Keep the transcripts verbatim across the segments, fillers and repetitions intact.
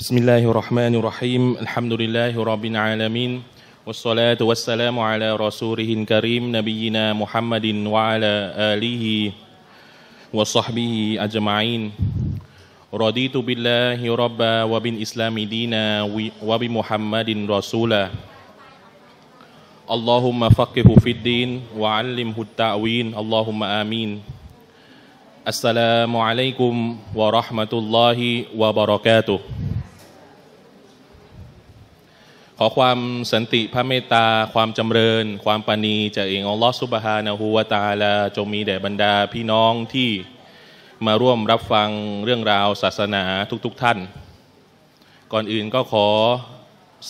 Bismillahirrahmanirrahim. Alhamdulillahirabbil alamin. Wassalatu wassalamu ala rasulihil karim nabiyyina Muhammadin wa ala alihi wa sahbihi ajma'in. Raditu billahi rabba wa bil islami dina wa bi Muhammadin rasula. Allahumma faqihhu fid din wa 'allimhu at-ta'win. Allahumma amin. Assalamualaikum warahmatullahi wabarakatuh. ขอความสันติพระเมตตาความจำเริญความปราณีจากเองอัลเลาะห์ซุบฮานะฮูวะตะอาลาได้โปรดประทานแด่ท่านผู้ศรัทธาและผู้ปฏิบัติตามหลักธรรมคำสอนของท่านนบีมุฮัมมัดศ็อลลัลลอฮุอะลัยฮิวะซัลลัม จง มีแด่บรรดาพี่น้องที่มาร่วมรับฟังเรื่องราวศาสนาทุกๆท่านก่อนอื่นก็ขอ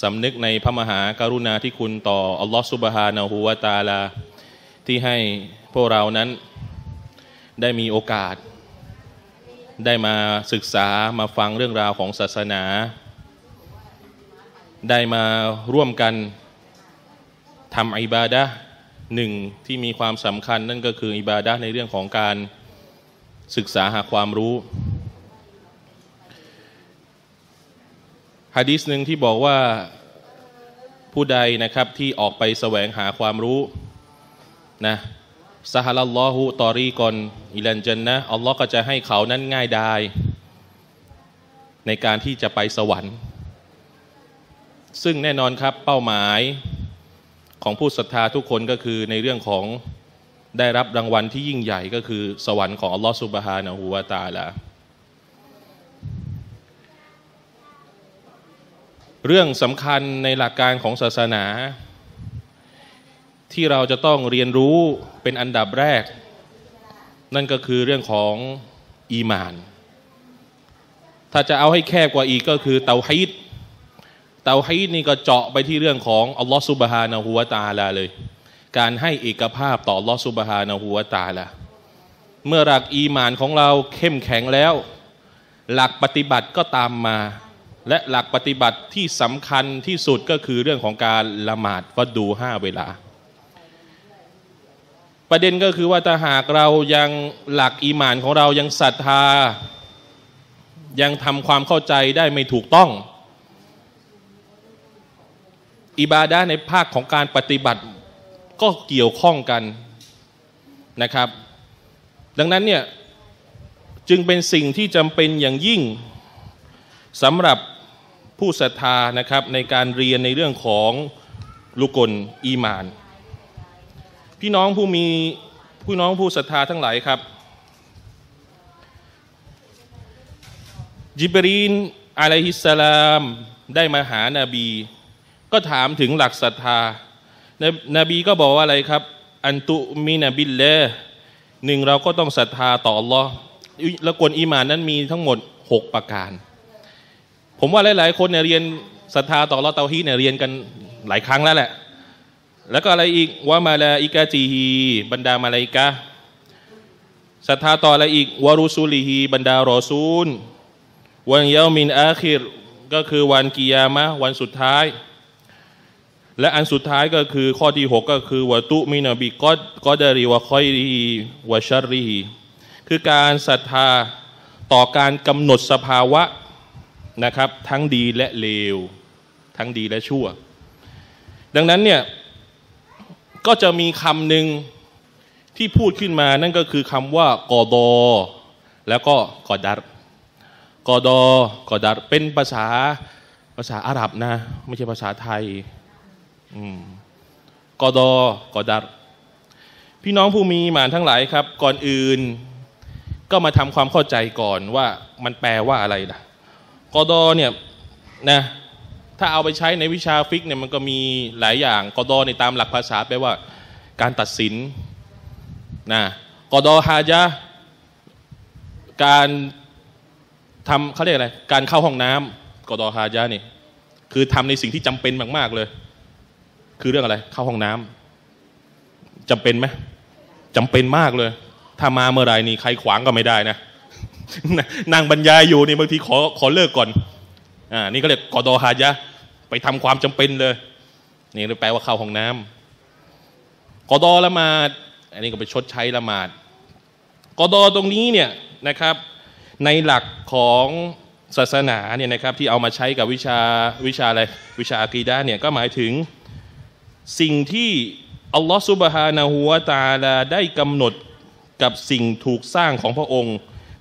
สำนึกในพระมหากรุณาธิคุณต่ออัลเลาะห์ซุบฮานะฮูวะตะอาลาที่ให้พวกเรานั้นได้มีโอกาส ได้มาร่วมกันทำอิบาดะห์หนึ่งที่มีความสำคัญและมีความสำคัญที่สุดก็คือการทำอิบาดะห์ต่ออัลเลาะห์ซุบฮานะฮูวะตะอาลา นั่นก็คืออิบาดะห์ในเรื่องของการศึกษาหาความรู้ หะดีษหนึ่งที่บอกว่าผู้ใดนะครับที่ออกไปแสวงหาความรู้นะซะฮะลัลลอฮุตอรีกอนอิลันญันนะฮ์อัลเลาะห์ก็จะให้เขานั้นง่ายดายในการที่จะไปสวรรค์ ซึ่งแน่นอนครับเป้าหมายของผู้ศรัทธาทุกคนก็คือในเรื่องของได้รับรางวัลที่ยิ่งใหญ่ก็คือสวรรค์ของ อัลเลาะห์ ซุบฮานะฮู วะ ตะอาลา เรื่องสำคัญในหลักการของศาสนาที่เราจะต้องเรียนรู้เป็นอันดับแรกนั่นก็คือเรื่องของอีมานถ้าจะเอาให้แคบกว่าอีกก็คือเตาฮีด เตาฮีดนี่ก็เจาะไปที่เรื่องของ อัลเลาะห์ ซุบฮานะฮู วะ ตะอาลา เลยการให้เอกภาพต่อ อัลเลาะห์ ซุบฮานะฮู วะ ตะอาลา เมื่อหลักอีมานของเราเข้มแข็งแล้วหลักปฏิบัติก็ตามมาและหลักปฏิบัติที่สำคัญที่สุดก็คือเรื่องของการละหมาดฟัดดูห้าเวลาประเด็นก็คือว่าถ้าหากเรายังหลักอีมานของเรายังศรัทธายังทำความเข้าใจได้ไม่ถูกต้อง อิบาดะห์ในภาคของการปฏิบัติก็เกี่ยวข้องกันนะครับกับเรื่องของการละหมาดฟัดดูห้าเวลาซึ่งเป็นหลักการของศาสนาที่เราจะต้องเรียนรู้ให้ได้ในภาคปฏิบัติและในภาคปฏิบัติก็คือเรื่องของการละหมาดฟัดดูห้าเวลา ดังนั้นเนี่ยจึงเป็นสิ่งที่จำเป็นอย่างยิ่งสำหรับผู้ที่จะต้องศึกษาหาความรู้และศึกษาหาความเข้าใจในเรื่องของการละหมาดฟัดดูห้าเวลา ผู้ศรัทธานะครับในการเรียนในเรื่องของรุกุนอีหม่าน พี่น้องผู้มีพี่น้องผู้ศรัทธาทั้งหลายครับญิบรีลอะลัยฮิสสลามได้มาหานบีก็ถามถึงหลักศรัทธานบีก็บอกว่าอะไรครับอันตุมินะบิลลาห์หนึ่งเราก็ต้องศรัทธาต่ออัลลอฮ์และกลอีหม่านนั้นมีทั้งหมดหกประการผมว่าหลายๆคนเนี่ยเรียนศรัทธาต่ออัลลอฮ์เตาฮีดเนี่ยเรียนกันหลายครั้งแล้วแหละแล้วก็อะไรอีกวะมาลาอิกะติฮีบรรดามาลาอิกะฮ์ศรัทธาต่ออะไรอีกวะรุซูลิฮีบรรดารอซูลวันเยามินอาคิรก็คือวันกิยามะห์วันสุดท้ายและอันสุดท้ายก็คือข้อที่หกก็คือวะตุมินะบิกอดกอดะรีวะคอยรีวะชัรรีคือการศรัทธาต่อการกำหนดสภาวะนะครับทั้งดีและเลวทั้งดีและชั่วดังนั้นเนี่ยก็จะมีคำหนึ่งที่พูดขึ้นมานั่นก็คือคำว่ากอดอแล้วก็กอดัรกอดอกอดัรเป็นภาษาภาษาอาหรับนะไม่ใช่ภาษาไทยกอดอกอดัรพี่น้องผู้มีอีหม่านทั้งหลายครับก่อนอื่นก็มาทำความเข้าใจก่อนว่ามันแปลว่าอะไรล่ะกอดอเนี่ยนะถ้าเอาไปใช้ในวิชาฟิกเนี่ยมันก็มีหลายอย่างกอดอในตามหลักภาษาแปลว่าการตัดสินนะกอดอฮาญะการทำเขาเรียกอะไรการเข้าห้องน้ำกอดอฮาญะนี่คือทำในสิ่งที่จำเป็นมากๆเลยคือเรื่องอะไรเข้าห้องน้ำจำเป็นไหมจำเป็นมากเลยถ้ามาเมื่อไรนี่ใครขวางก็ไม่ได้นะ นางบรรยายอยู่นี่บางทีขอขอเลิกก่อนอ่านี่ก็เรียกกอดอฮาญะไปทำความจำเป็นเลยนี่แปลว่าเข้าห้องน้ำกอดอละหมาดอันนี้ก็ไปชดใช้ละหมาดกอดอตรงนี้เนี่ยนะครับในหลักของ ศาสนาเนี่ยนะครับที่เอามาใช้กับวิชาวิชาอะไรวิชาอะกีดะห์เนี่ยก็หมายถึงสิ่งที่อัลลอฮฺซุบฮานะฮูวะตะอาลาได้กำหนดกับสิ่งถูกสร้างของพระองค์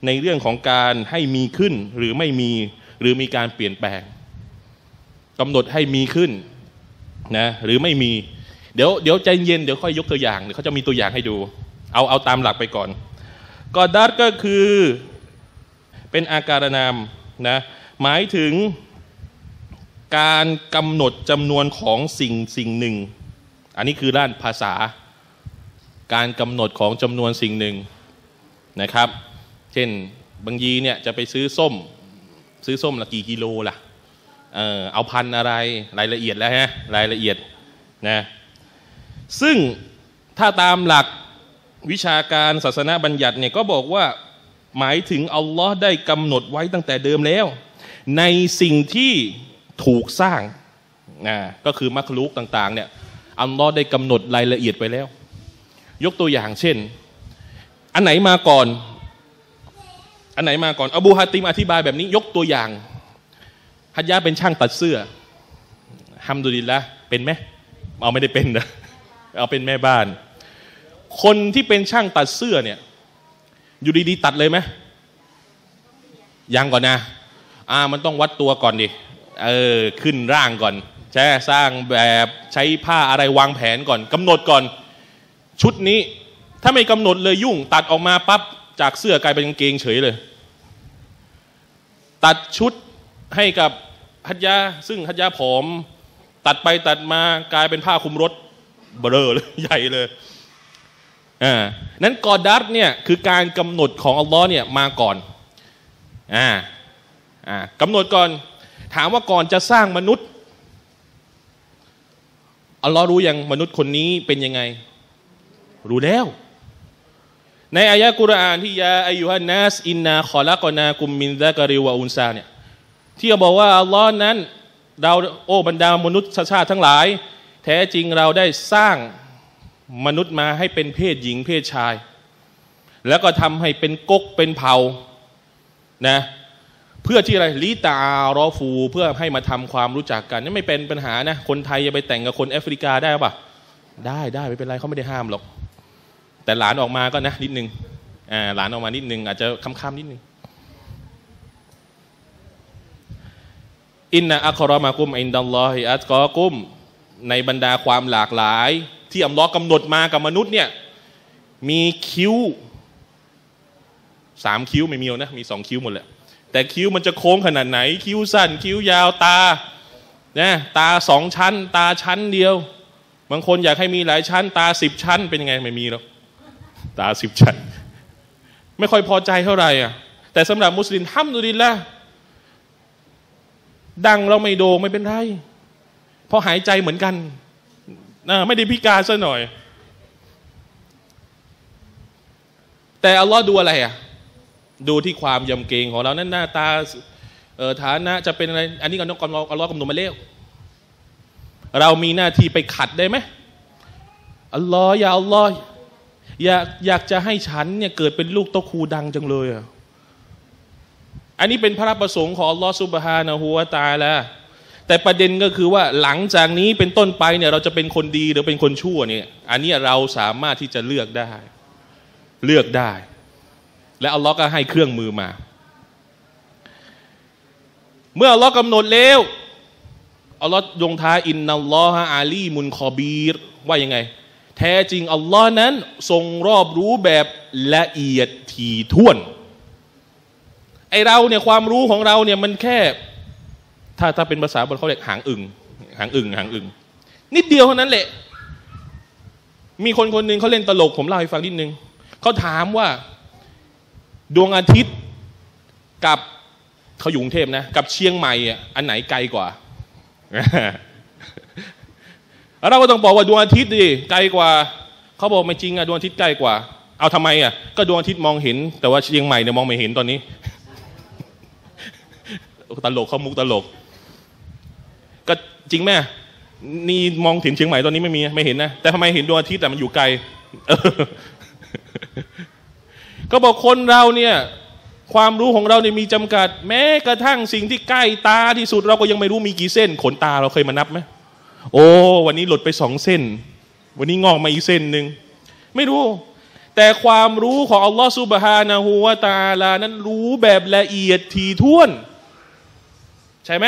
ในเรื่องของการให้มีขึ้นหรือไม่มีหรือมีการเปลี่ยนแปลงกำหนดให้มีขึ้นนะหรือไม่มีเดี๋ยวเดี๋ยวใจเย็นเดี๋ยวค่อยยกตัวอย่างเดี๋ยวเขาจะมีตัวอย่างให้ดูเอาเอาตามหลักไปก่อนกอดัรก็คือเป็นอาการนามนะหมายถึงการกำหนดจำนวนของสิ่งสิ่งหนึ่งอันนี้คือด้านภาษาการกำหนดของจำนวนสิ่งหนึ่งนะครับเช่นบางยีเนี่ยจะไปซื้อส้มซื้อส้มละกี่กิโลล่ะเออเอาพันอะไรรายละเอียดแล้วฮะรายละเอียดนะซึ่งถ้าตามหลักวิชาการศาสนาบัญญัติเนี่ยก็บอกว่าหมายถึงอัลลอฮ์ได้กำหนดไว้ตั้งแต่เดิมแล้วในสิ่งที่ถูกสร้างนะก็คือมัคลุกต่างๆเนี่ยอัลลอฮ์ได้กำหนดรายละเอียดไปแล้วยกตัวอย่างเช่นอันไหนมาก่อนอันไหนมาก่อนอบูฮาติมอธิบายแบบนี้ยกตัวอย่างฮัจญาจเป็นช่างตัดเสื้ออัลฮัมดุลิลละห์เป็นไหมเอาไม่ได้เป็นนะเอาเป็นแม่บ้านคนที่เป็นช่างตัดเสื้อเนี่ยอยู่ดีๆตัดเลยไหมยังก่อนนะอ่ามันต้องวัดตัวก่อนดิเออขึ้นร่างก่อนใช่สร้างแบบใช้ผ้าอะไรวางแผนก่อนกำหนดก่อนชุดนี้ถ้าไม่กำหนดเลยยุ่งตัดออกมาปั๊บจากเสื้อกลายเป็นกางเกงเฉยเลยตัดชุดให้กับฮัจญาซึ่งฮัจญาผอมตัดไปตัดมากลายเป็นผ้าคลุมรถเบลอเลยใหญ่เลยอ่านั้นกอดัรเนี่ยคือการกำหนดของอัลลอฮ์เนี่ยมาก่อนอ่าอ่ากำหนดก่อนถามว่าก่อนจะสร้างมนุษย์อัลลอฮ์รู้ยังมนุษย์คนนี้เป็นยังไงรู้แล้วในอายะกุรอานที่ยาอายุฮันนัสอินนาขอละกอนากุมมินซะกะริวะอุนซาเนี่ยที่บอกว่าอัลลอฮ์นั้นเราโอ้บรรดามนุษยชาติทั้งหลายแท้จริงเราได้สร้างมนุษย์มาให้เป็นเพศหญิงเพศชายแล้วก็ทำให้เป็นก๊กเป็นเผ่านะเพื่อที่อะไรลิตารอฟูเพื่อให้มาทำความรู้จักกันนี่ไม่เป็นปัญหานะคนไทยจะไปแต่งกับคนแอฟริกาได้ปะได้ได้ไม่เป็นไรเขาไม่ได้ห้ามหรอกแต่หลานออกมาก็นะนิดนึงอ่าหลานออกมานิดนึงอาจจะค้ำๆนิดนึงอินนะอัครอมากุมอินดัลลอฮิอัตกอกุมในบรรดาความหลากหลายที่อัลลอฮ์กำหนดมากับมนุษย์เนี่ยมีคิ้วสามคิ้วไม่มีหรอกนะมีสองคิ้วหมดแหละแต่คิ้วมันจะโค้งขนาดไหนคิ้วสั้นคิ้วยาวตาเนี่ยตาสองชั้นตาชั้นเดียวบางคนอยากให้มีหลายชั้นตาสิบชั้นเป็นยังไงไม่มีหรอกตาสิบชั้นไม่ค่อยพอใจเท่าไหร่อ่ะแต่สำหรับมุสลิมฮัมดุลิลละห์ดังเราไม่โด่งไม่เป็นไรเพราะหายใจเหมือนกันไม่ได้พิการซะหน่อยแต่อัลลอฮ์ดูอะไรอ่ะดูที่ความยำเกรงของเรานั่นหน้าตาฐานะจะเป็นอะไรอันนี้ก็ต้องอัลลอฮ์กำหนดมาแล้วเรามีหน้าที่ไปขัดได้ไหมอัลลอฮ์อย่าอัลลอฮ์อยากอยากจะให้ฉันเนี่ยเกิดเป็นลูกเต้าคูดังจังเลยอ่ะอันนี้เป็นพระประสงค์ของอัลลอฮ์ซุบฮานะฮูวะตะอาลาแต่ประเด็นก็คือว่าหลังจากนี้เป็นต้นไปเนี่ยเราจะเป็นคนดีหรือเป็นคนชั่วเนี่ยอันนี้เราสามารถที่จะเลือกได้เลือกได้และอัลลอฮ์ก็ให้เครื่องมือมาเมื่ออัลลอฮ์กำหนดแล้วอัลลอฮ์ลงท้ายอินนัลลอฮะอาลีมุนคอบีรว่ายังไงแท้จริงอัลลอฮ์นั้นทรงรอบรู้แบบละเอียดถี่ถ้วนไอเราเนี่ยความรู้ของเราเนี่ยมันแค่ถ้าถ้าเป็นภาษาบนเขาเรียกหางอึ่งหางอึ่งหางอึ่งนิดเดียวเท่านั้นแหละมีคนคนหนึ่งเขาเล่นตลกผมเล่าให้ฟังนิดนึงเขาถามว่าดวงอาทิตย์กับเขาอยู่กรุงเทพนะกับเชียงใหม่อันไหนไกลกว่า เราก็ต้องบอกว่าดวงอาทิตย์ดิไกลกว่าเขาบอกไม่จริงอะดวงอาทิตย์ไกลกว่าเอาทำไมอะก็ดวงอาทิตย์มองเห็นแต่ว่าเชียงใหม่เนี่ยมองไม่เห็นตอนนี้ ตลกเขามุกตลกก็จริงแม่นี่มองถึงเชียงใหม่ตอนนี้ไม่มีไม่เห็นนะแต่ทำไมเห็นดวงอาทิตย์แต่มันอยู่ไกล ก็บอกคนเราเนี่ย ความรู้ของเราเนี่ยมีจำกัดแม้กระทั่งสิ่งที่ใกล้ตาที่สุดเราก็ยังไม่รู้มีกี่เส้นขนตาเราเคยมานับไหมโอ้วันนี้หลุดไปสองเส้นวันนี้งอกมาอีกเส้นหนึ่งไม่รู้แต่ความรู้ของอัลลอฮฺซุบฮานะฮูวะตะอาลานั้นรู้แบบละเอียดถี่ถ้วนใช่ไหม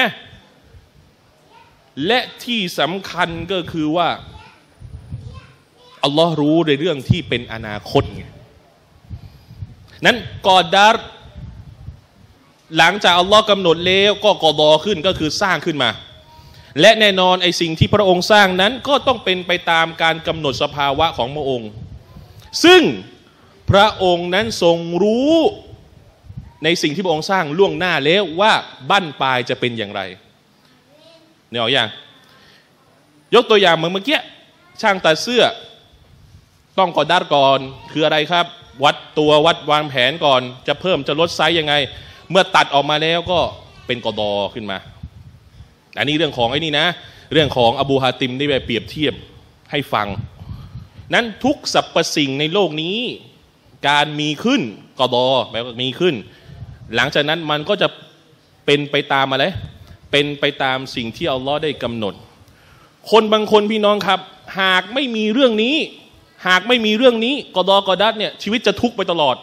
และที่สำคัญก็คือว่าอัลลอฮ์รู้ในเรื่องที่เป็นอนาคตไงนั้นกอดาร์หลังจากอัลลอฮ์กำหนดแล้วก็กอดอขึ้นก็คือสร้างขึ้นมาและแน่นอนไอสิ่งที่พระองค์สร้างนั้นก็ต้องเป็นไปตามการกำหนดสภาวะของพระองค์ซึ่งพระองค์นั้นทรงรู้ในสิ่งที่พระองค์สร้างล่วงหน้าแล้วว่าบั้นปลายจะเป็นอย่างไรเนี่ยเอาอย่างยกตัวอย่างเหมือนเมื่อกี้ช่างตัดเสื้อต้องกอดาร์ก่อนคืออะไรครับวัดตัววัดวางแผนก่อนจะเพิ่มจะลดไซส์ยังไงเมื่อตัดออกมาแล้วก็เป็นกอดอขึ้นมาอันนี้เรื่องของไอ้นี่นะเรื่องของอบูฮาติมได้ไปเปรียบเทียบให้ฟังนั้นทุกสรรพสิ่งในโลกนี้การมีขึ้นกอดอแปลว่ามีขึ้นหลังจากนั้นมันก็จะเป็นไปตามอะไรเป็นไปตามสิ่งที่อัลลอฮ์ได้กำหนดคนบางคนพี่น้องครับหากไม่มีเรื่องนี้หากไม่มีเรื่องนี้กอดอกอดัดเนี่ยชีวิตจะทุกข์ไปตลอด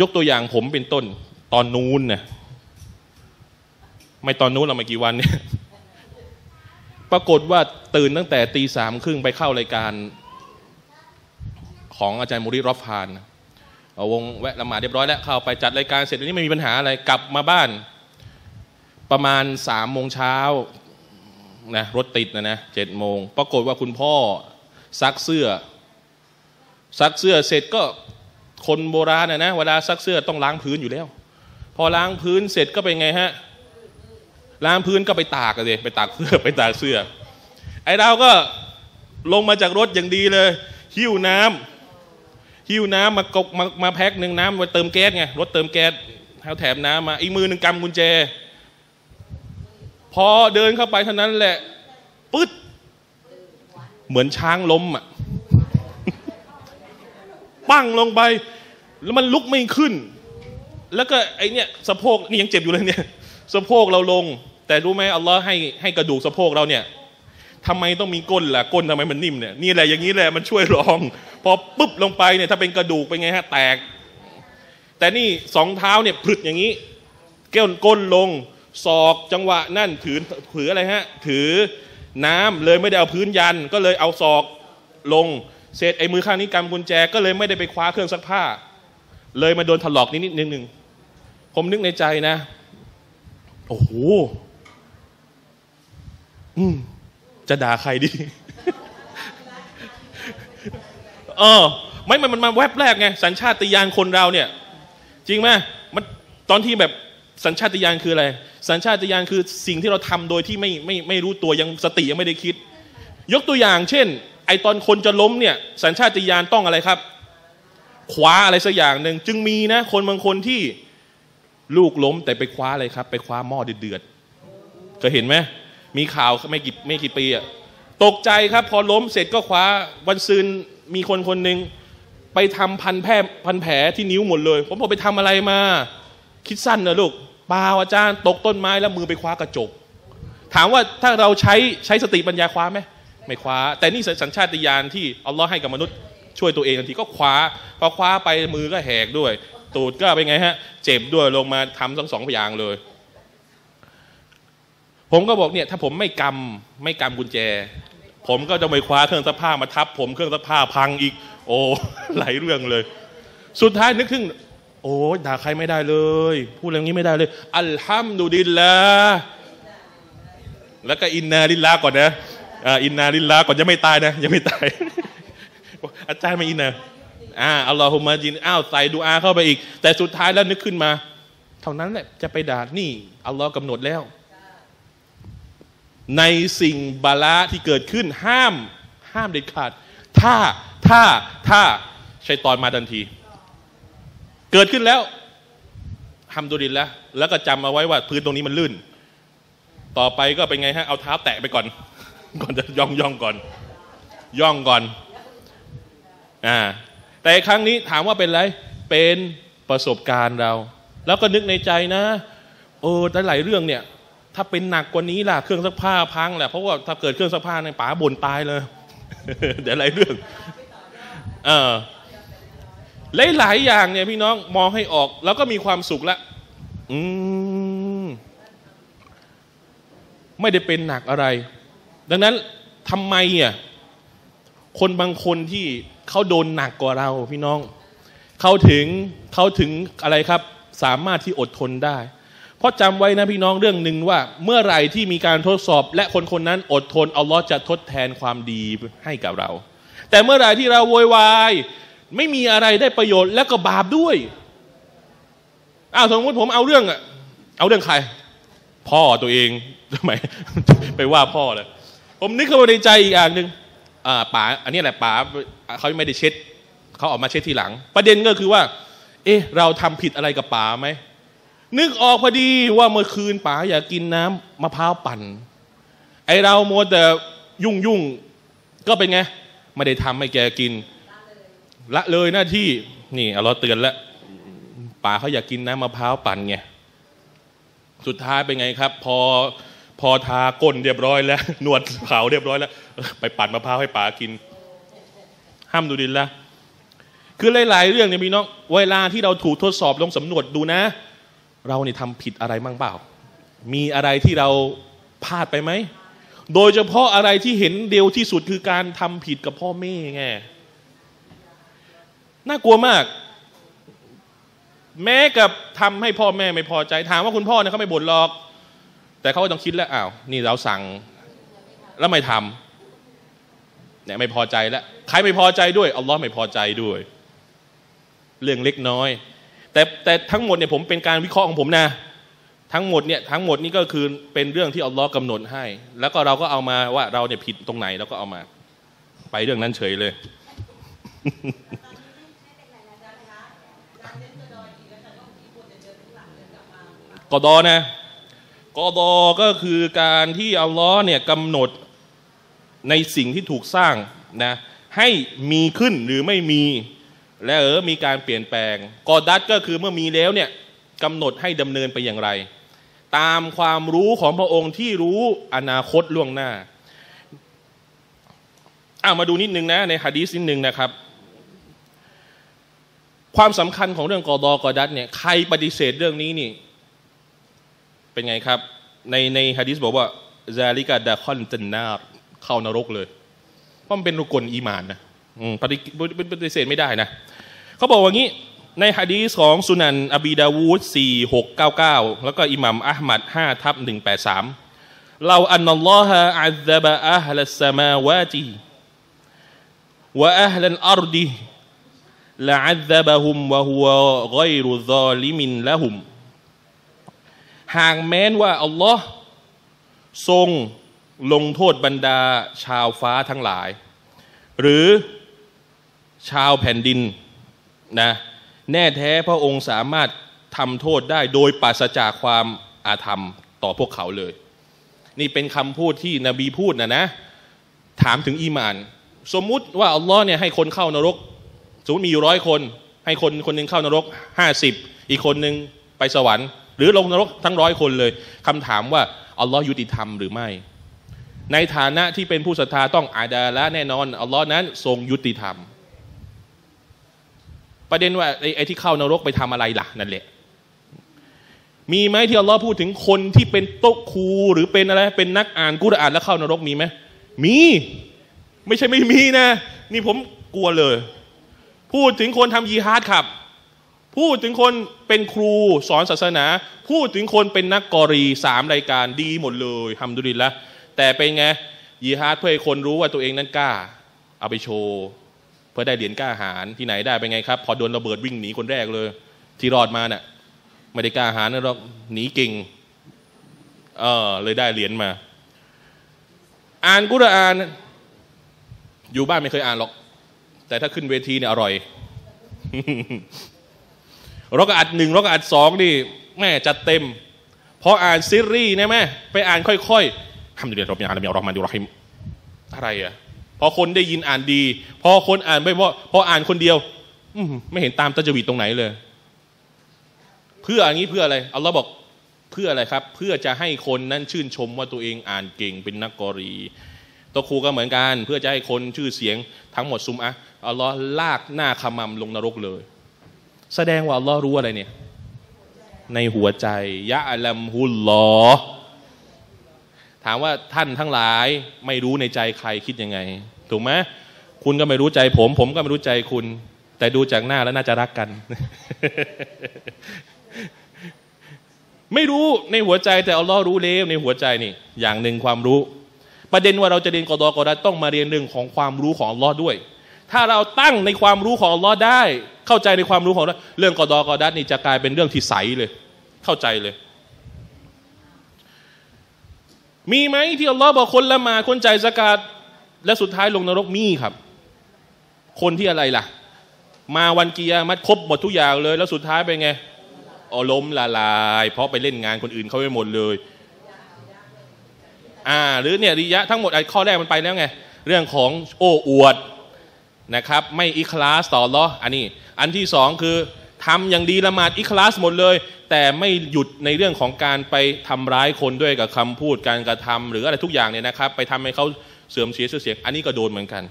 ยกตัวอย่างผมเป็นต้นตอนนู้นนะไม่ตอนนู้นเราไม่กี่วันเนี่ยปรากฏว่าตื่นตั้งแต่ตีสามครึ่งไปเข้ารายการของอาจารย์มูริรอฟพานเอาวงแวะละหมาดเรียบร้อยแล้วเข้าไปจัดรายการเสร็จอันนี้ไม่มีปัญหาอะไรกลับมาบ้านประมาณสามโมงเช้านะรถติดนะนะเจ็ดโมงปรากฏว่าคุณพ่อซักเสื้อซักเสื้อเสร็จก็คนโบราณนะนะเวลาซักเสื้อต้องล้างพื้นอยู่แล้วพอล้างพื้นเสร็จก็เป็นไงฮะล้างพื้นก็ไปตากกันเลยไปตากเสื้อไปตากเสื้อไอ้เราก็ลงมาจากรถอย่างดีเลยหิ้วน้ำหิ้วน้ำมากกมามาแพ็คหนึ่งน้ำไว้เติมแก๊สไงรถเติมแก๊สแล้วแถมน้ำมาอีกมือหนึ่งกำกุญแจพอเดินเข้าไปเท่านั้นแหละปึ๊ดเหมือนช้างล้มอ่ะปั้งลงไปแล้วมันลุกไม่ขึ้นแล้วก็ไอเนี่ยสะโพกนี่ยังเจ็บอยู่เลยเนี่ยสะโพกเราลงแต่รู้ไหมอัลลอฮ์ให้ให้กระดูกสะโพกเราเนี่ยทำไมต้องมีก้นล่ะก้นทำไมมันนิ่มเนี่ยนี่แหละอย่างนี้แหละมันช่วยรองพอปุ๊บลงไปเนี่ยถ้าเป็นกระดูกเป็นไงฮะแตกแต่นี่สองเท้าเนี่ยผึดอย่างนี้แก้วก้นลงศอกจังหวะนั่นถือถืออะไรฮะถือน้ำเลยไม่ได้เอาพื้นยันก็เลยเอาศอกลงเสร็จไอ้มือข้างนี้กำกุญแจก็เลยไม่ได้ไปคว้าเครื่องซักผ้าเลยมาโดนถลอกนิดนิดนึงนึงผมนึกในใจนะโอ้โหอืมจะด่าใครดี เออไม่มันมันมาแวบแรกไงสัญชาตญาณคนเราเนี่ยจริงไหมมันตอนที่แบบสัญชาตญาณคืออะไรสัญชาตญาณคือสิ่งที่เราทำโดยที่ไม่ไม่ไม่รู้ตัวยังสติยังไม่ได้คิดยกตัวอย่างเช่นไอตอนคนจะล้มเนี่ยสัญชาตญาณต้องอะไรครับคว้าอะไรสักอย่างหนึ่งจึงมีนะคนบางคนที่ลูกล้มแต่ไปคว้าอะไรครับไปคว้าหม้อเดือดๆเคยเห็นไหมมีข่าวไม่กี่ไม่กี่ปีอะตกใจครับพอล้มเสร็จก็คว้าวันซืนมีคนคนหนึ่งไปทำพันแผลพันแผลที่นิ้วหมดเลยผมบอกไปทำอะไรมาคิดสั้นนะลูกเปล่าอาจารย์ตกต้นไม้แล้วมือไปคว้ากระจกถามว่าถ้าเราใช้ใช้สติปัญญาคว้าไหมไม่คว้าแต่นี่สัญชาตญาณที่อัลลอฮ์ให้กับมนุษย์ช่วยตัวเองทันทีก็คว้าพอคว้าไปมือก็แหกด้วยตูดก็เป็นไงฮะเจ็บด้วยลงมาทำทั้งสองอย่างเลยผมก็บอกเนี่ยถ้าผมไม่กำไม่กำกุญแจผมก็จะไปคว้าเครื่องซักผ้ามาทับผมเครื่องซักผ้าพังอีกโอ้หลายเรื่องเลยสุดท้ายนึกถึงโอ้ด่าใครไม่ได้เลยพูดอย่างนี้ไม่ได้เลยอัลฮัมดุลิลลาห์แล้วก็อินนาลิลลาห์ก่อนนะอินนาลิลลาห์ก่อนจะไม่ตายนะยังไม่ตายอาจารย์ไม่อินนะอ่าอัลลอฮุมะจินอ้าวใส่ดูอาเข้าไปอีกแต่สุดท้ายแล้วนึกขึ้นมาเท่านั้นแหละจะไปด่านี่อัลลอฮ์กำหนดแล้วในสิ่งบาลาที่เกิดขึ้นห้ามห้ามเด็ดขาดถ้าถ้าถ้าชัยฏอนมาทันทีเกิดขึ้นแล้วฮัมดุลิลละห์แล้วก็จำเอาไว้ว่าพื้นตรงนี้มันลื่นต่อไปก็เป็นไงฮะเอาเท้าแตะไปก่อนก่อนจะย่องย่องก่อนย่องก่อนอ่าแต่ครั้งนี้ถามว่าเป็นไรเป็น ประสบการณ์เราแล้วก็นึกในใจนะเออหลายเรื่องเนี่ยถ้าเป็นหนักกว่านี้ล่ะเครื่องซักผ้าพังแหละเพราะว่าถ้าเกิดเครื่องซักผ้าในป๋าบ่นตายเลยเดี๋ยวหลายเรื่องเออหลายๆอย่างเนี่ยพี่น้องมองให้ออกแล้วก็มีความสุขละอืมไม่ได้เป็นหนักอะไรดังนั้นทำไมอ่ะคนบางคนที่เขาโดนหนักกว่าเราพี่น้องเขาถึงเขาถึงอะไรครับสามารถที่อดทนได้เพราะจำไว้นะพี่น้องเรื่องหนึ่งว่าเมื่อไหร่ที่มีการทดสอบและคนคนนั้นอดทนอัลเลาะห์จะทดแทนความดีให้กับเราแต่เมื่อไหร่ที่เราโวยวายไม่มีอะไรได้ประโยชน์และก็บาปด้วยอ้าวสมมติผมเอาเรื่องอะเอาเรื่องใครพ่อตัวเองทำไมไปว่าพ่อเลยผมนึกเข้ามาในใจอีกอย่างหนึ่งอ่าป๋าอันนี้แหละป๋าเขาไม่ได้เช็ดเขาออกมาเช็ดทีหลังประเด็นก็คือว่าเอ๊ะเราทำผิดอะไรกับป๋าไหมนึกออกพอดีว่าเมื่อคืนป๋าอยากกินน้ำมะพร้าวปั่นไอเราโมแต่ยุ่งยุ่งก็เป็นไงไม่ได้ทำให้แกกินละเลยหน้าที่นี่เราเตือนแล้วป๋าเขาอยากกินน้ำมะพร้าวปั่นไงสุดท้ายเป็นไงครับพอพอทาก้นเรียบร้อยแล้วนวดเผาเรียบร้อยแล้วไปปั่นมะพร้าวให้ป๋ากินห้ามดูดินละคือหลายๆเรื่องเนี่ยพี่น้องเวลาที่เราถูกทดสอบลงสำรวจดูนะเราเนี่ยทำผิดอะไรบ้างเปล่ามีอะไรที่เราพลาดไปไหมโดยเฉพาะอะไรที่เห็นเดียวที่สุดคือการทำผิดกับพ่อแม่ไงน่ากลัวมากแม้กับทำให้พ่อแม่ไม่พอใจถามว่าคุณพ่อเนี่ยเขาไม่บ่นหรอกแต่เขาก็ต้องคิดแล้วอ้าวนี่เราสั่งแล้วไม่ทำเนี่ยไม่พอใจแล้วใครไม่พอใจด้วยอัลลอฮ์ไม่พอใจด้วยเรื่องเล็กน้อยแต่แต่ทั้งหมดเนี่ยผมเป็นการวิเคราะห์ของผมนะทั้งหมดเนี่ยทั้งหมดนี่ก็คือเป็นเรื่องที่อัลลอฮ์กำหนดให้แล้วก็เราก็เอามาว่าเราเนี่ยผิดตรงไหนแล้วก็เอามาไปเรื่องนั้นเฉยเลย กอฎอนะกอฎอก็คือการที่อัลลอฮ์เนี่ยกำหนดในสิ่งที่ถูกสร้างนะให้มีขึ้นหรือไม่มีและเออมีการเปลี่ยนแปลงกอดัตก็คือเมื่อมีแล้วเนี่ยกำหนดให้ดำเนินไปอย่างไรตามความรู้ของพระองค์ที่รู้อนาคตล่วงหน้าเอามาดูนิดนึงนะในหะดีษนิดนึงนะครับความสำคัญของเรื่องกอฎอกอดัตเนี่ยใครปฏิเสธเรื่องนี้นี่เป็นไงครับในในหะดีษบอกว่าซาลิกะดะคอนตันนาเข้านรกเลยเพราะมันเป็นรุกลอีหม่านนะปฏิปฏิเสธไม่ได้นะเขาบอกว่างี้ในหะดีษของสุนันอบีดาวูดสี่หกเก้าเก้าแล้วก็อิหม่ามอะห์มัด ห้าทับหนึ่งแปดสาม ลาอันนัลลอฮะอัซซะบะอะห์ลัสสะมาวาติวะอะห์ลัลอัรดิลาอัซซะบะฮุมวะฮุวะฆอยรุซอลิมินละฮุมหากแม้นว่าอัลลอฮ์ทรงลงโทษบรรดาชาวฟ้าทั้งหลายหรือชาวแผ่นดินนะแน่แท้พระองค์สามารถทำโทษได้โดยปราศจากความอาธรรมต่อพวกเขาเลยนี่เป็นคำพูดที่นบีพูดนะนะถามถึงอีหม่านสมมุติว่าอัลลอฮ์เนี่ยให้คนเข้านรกสมมติมีอยู่ร้อยคนให้คนคนนึงเข้านรกห้าสิบอีกคนนึงไปสวรรค์หรือลงนรกทั้งร้อยคนเลยคำถามว่าอัลลอฮ์ยุติธรรมหรือไม่ในฐานะที่เป็นผู้ศรัทธาต้องอาดาละแน่นอนอัลลอฮ์นั้นทรงยุติธรรมประเด็นว่าไอ้ที่เข้านรกไปทำอะไรล่ะนั่นแหละมีไหมที่อัลลอฮ์พูดถึงคนที่เป็นโตครูหรือเป็นอะไรเป็นนักอ่านกุรอานแล้วเข้านรกมีไหมมีไม่ใช่ไม่มีนะนี่ผมกลัวเลยพูดถึงคนทำยิฮาดครับพูดถึงคนเป็นครูสอนศาสนาพูดถึงคนเป็นนักกอรีสามรายการดีหมดเลยฮัมดุลิลละห์แต่เป็นไงยิฮาดเพื่อให้คนรู้ว่าตัวเองนั้นกล้าเอาไปโชว์เพื่อได้เหรียญกล้าหาญที่ไหนได้เป็นไงครับพอโดนระเบิดวิ่งหนีคนแรกเลยที่รอดมาน่ะไม่ได้กล้าหาญนะหรอกหนีเก่งเออเลยได้เหรียญมาอ่านกุรอานอยู่บ้านไม่เคยอ่านหรอกแต่ถ้าขึ้นเวทีเนี่ยอร่อย เราก็อัดหนึ่งเราก็อัดสองดิแม่จัดเต็มพออ่านซีรีส์นะแม่ไปอ่านค่อยๆทำดูเดี๋ยวเราไปอ่านแล้วเรามาดูเราให้อะไรอ่ะพอคนได้ยินอ่านดีพอคนอ่านไม่พอพออ่านคนเดียวไม่เห็นตามตะจวีตรงไหนเลย เพื่ออย่างนี้เพื่ออะไรอัลลอฮ์บอกเพื่ออะไรครับเพื่อจะให้คนนั้นชื่นชมว่าตัวเองอ่านเก่งเป็นนักกอรีตะคูก็เหมือนกันเพื่อจะให้คนชื่อเสียงทั้งหมดซุมอะห์อัลลอฮ์ลากหน้าขมำลงนรกเลยแสดงว่าอัลลอฮ์รู้อะไรเนี่ยในหัวใจยะอัลลัมฮุลลอฮ์ถามว่าท่านทั้งหลายไม่รู้ในใจใครคิดยังไงถูกไหมคุณก็ไม่รู้ใจผมผมก็ไม่รู้ใจคุณแต่ดูจากหน้าแล้วน่าจะรักกัน ไม่รู้ในหัวใจแต่อัลลอฮ์รู้เลวในหัวใจนี่อย่างหนึ่งความรู้ประเด็นว่าเราจะเรียนกอฎอกอดัรต้องมาเรียนเรื่องของความรู้ของอัลลอฮ์ด้วยถ้าเราตั้งในความรู้ของอัลลอฮ์ได้เข้าใจในความรู้ของอัลลอฮ์เรื่องกอฎอกอดัรนี่จะกลายเป็นเรื่องที่ใสเลยเข้าใจเลยมีไหมที่อัลลอฮ์บอกคนละหมาดคนจ่ายซะกาตและสุดท้ายลงนรกมีครับคนที่อะไรล่ะมาวันกิยามะฮ์ครบหมดทุกอย่างเลยแล้วสุดท้ายเป็นไงอ๋อล้มละลายเพราะไปเล่นงานคนอื่นเขาไปหมดเลยอ่าหรือเนี่ยริยะทั้งหมดไอ้ข้อแรกมันไปแล้วไงเรื่องของโอ้อวดนะครับไม่อิคลาสต่ออัลเลาะห์อันนี้อันที่สองคือทำอย่างดีละหมาดอิคลาสหมดเลยแต่ไม่หยุดในเรื่องของการไปทำร้ายคนด้วยกับคำพูดการกระทำหรืออะไรทุกอย่างเนี่ยนะครับไปทำให้เขาเสื่อมเสียชื่อเสียงอันนี้ก็โดนเหมือนกัน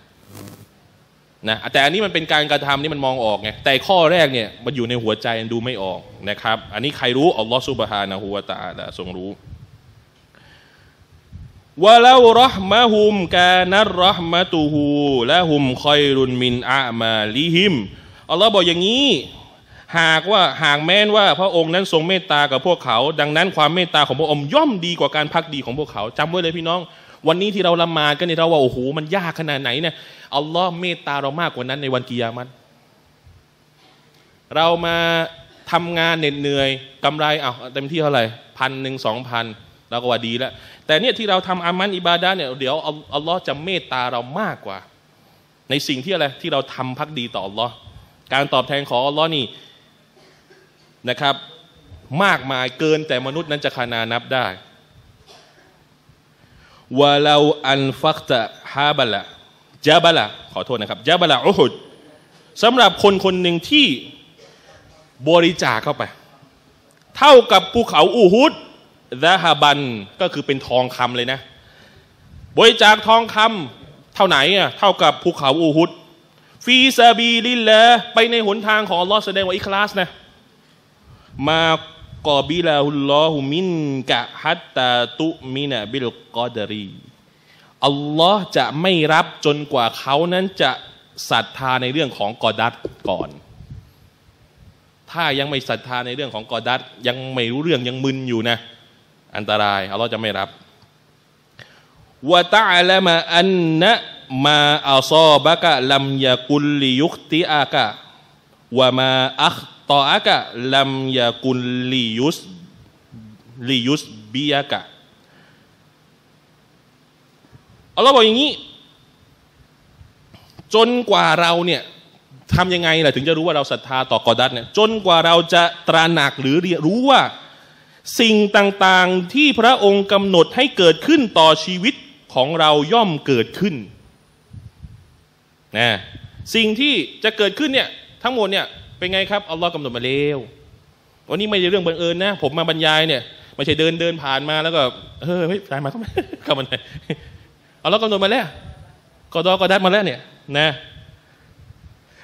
นะแต่อันนี้มันเป็นการกระทำนี่มันมองออกไงแต่ข้อแรกเนี่ยมันอยู่ในหัวใจดูไม่ออกนะครับอันนี้ใครรู้อัลลอฮฺซุบฮานะฮูวะตะอาลาทรงรู้วะลาเราะห์มะฮุมกานัรเราะห์มะตุฮูละฮุมคอยรุนมินอามาลิฮิมอัลลอฮฺบอกอย่างนี้หากว่าหากแม้นว่าพระองค์นั้นทรงเมตตากับพวกเขาดังนั้นความเมตตาของพระองค์ย่อมดีกว่าการภักดีของพวกเขาจำไว้เลยพี่น้องวันนี้ที่เราละหมาดกันเนี่ยเราว่าโอ้โหมันยากขนาดไหนเนี่ยอัลลอฮ์เมตตาเรามากกว่านั้นในวันกิยามะฮ์เรามาทำงานเหน็ดเหนื่อยกำไรเอาเต็มที่เท่าไหร่พันหนึ่งสองพันเราก็ว่าดีแล้วแต่เนี่ยที่เราทำอามันอิบาดะห์เนี่ยเดี๋ยวอัลลอฮ์จะเมตตาเรามากกว่าในสิ่งที่อะไรที่เราทำภักดีต่ออัลลอฮ์การตอบแทนของอัลลอฮ์นี่นะครับมากมายเกินแต่มนุษย์นั้นจะคานานับได้วะลาอันฟักตะฮาบะละจาบะละขอโทษนะครับจาบะละอุฮุดสำหรับคนคนหนึ่งที่บริจาคเข้าไปเท่ากับภูเขาอูฮุดซะฮาบันก็คือเป็นทองคำเลยนะบริจาคทองคำเท่าไหนอ่ะเท่ากับภูเขาอูฮุดฟีซาบีลิลละไปในหนทางของอัลลอฮ์แสดงว่าอิคลาสนะมากอบิลาฮุลลอฮุมินกะฮัตตาตุมินะบิลกอดรีอัลลอฮ์จะไม่รับจนกว่าเขานั้นจะศรัทธาในเรื่องของกอดัรก่อนถ้ายังไม่ศรัทธาในเรื่องของกอดัรยังไม่รู้เรื่องยังมึนอยู่นะอันตรายอัลลอฮ์จะไม่รับวะตะละมะอันนะมาอัซอบะกะลัมยะกุลลิยุคติอากะวะมาอัคต่ออากะลัมยากุลลิยุสลิยุสบีอากะอัลลอฮ์บอกอย่างนี้จนกว่าเราเนี่ยทำยังไงล่ะถึงจะรู้ว่าเราศรัทธาต่อกอดัรเนี่ยจนกว่าเราจะตระหนักหรือรู้ว่าสิ่งต่างๆที่พระองค์กำหนดให้เกิดขึ้นต่อชีวิตของเราย่อมเกิดขึ้นนะสิ่งที่จะเกิดขึ้นเนี่ยทั้งหมดเนี่ยเป็นไงครับอัลลอฮ์กำหนดมาเร็ววันนี้ไม่ใช่เรื่องบังเอิญนะผมมาบรรยายเนี่ยไม่ใช่เดินเดินผ่านมาแล้วก็เฮ้ยไม่ตายมาเข้ามาเข้ามาเลยอัลลอฮ์กำหนดมาแล้วกอฎอกอดัรมาแล้วเนี่ยนะ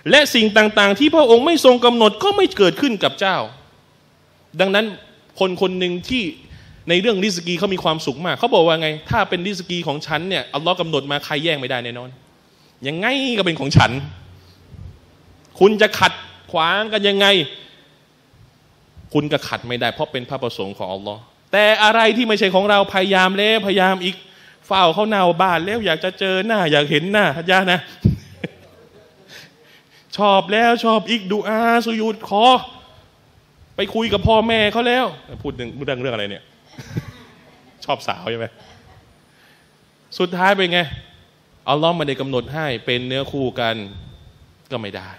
และสิ่งต่างๆที่พระองค์ไม่ทรงกำหนดก็ไม่เกิดขึ้นกับเจ้าดังนั้นคนคนหนึ่งที่ในเรื่องริสกีเขามีความสุขมากเขาบอกว่าไงถ้าเป็นริสกีของฉันเนี่ยอัลลอฮ์กำหนดมาใครแย่งไม่ได้แน่นอนยังไงก็เป็นของฉันคุณจะขัดขวางกันยังไงคุณก็ขัดไม่ได้เพราะเป็นพระประสงค์ของอัลลอฮ์แต่อะไรที่ไม่ใช่ของเราพยายามแล้วพยายามอีกเฝ้าเขาเนาบ้านแล้วอยากจะเจอหน้าอยากเห็นหน้าญาตินะชอบแล้วชอบอีกดูอาสุยุดขอไปคุยกับพ่อแม่เขาแล้วพูดเรื่องเรื่องอะไรเนี่ย ชอบสาวใช่ไหมสุดท้ายเป็นไงอัลลอฮ์ไม่ได้กำหนดให้เป็นเนื้อคู่กันก็ไม่ได้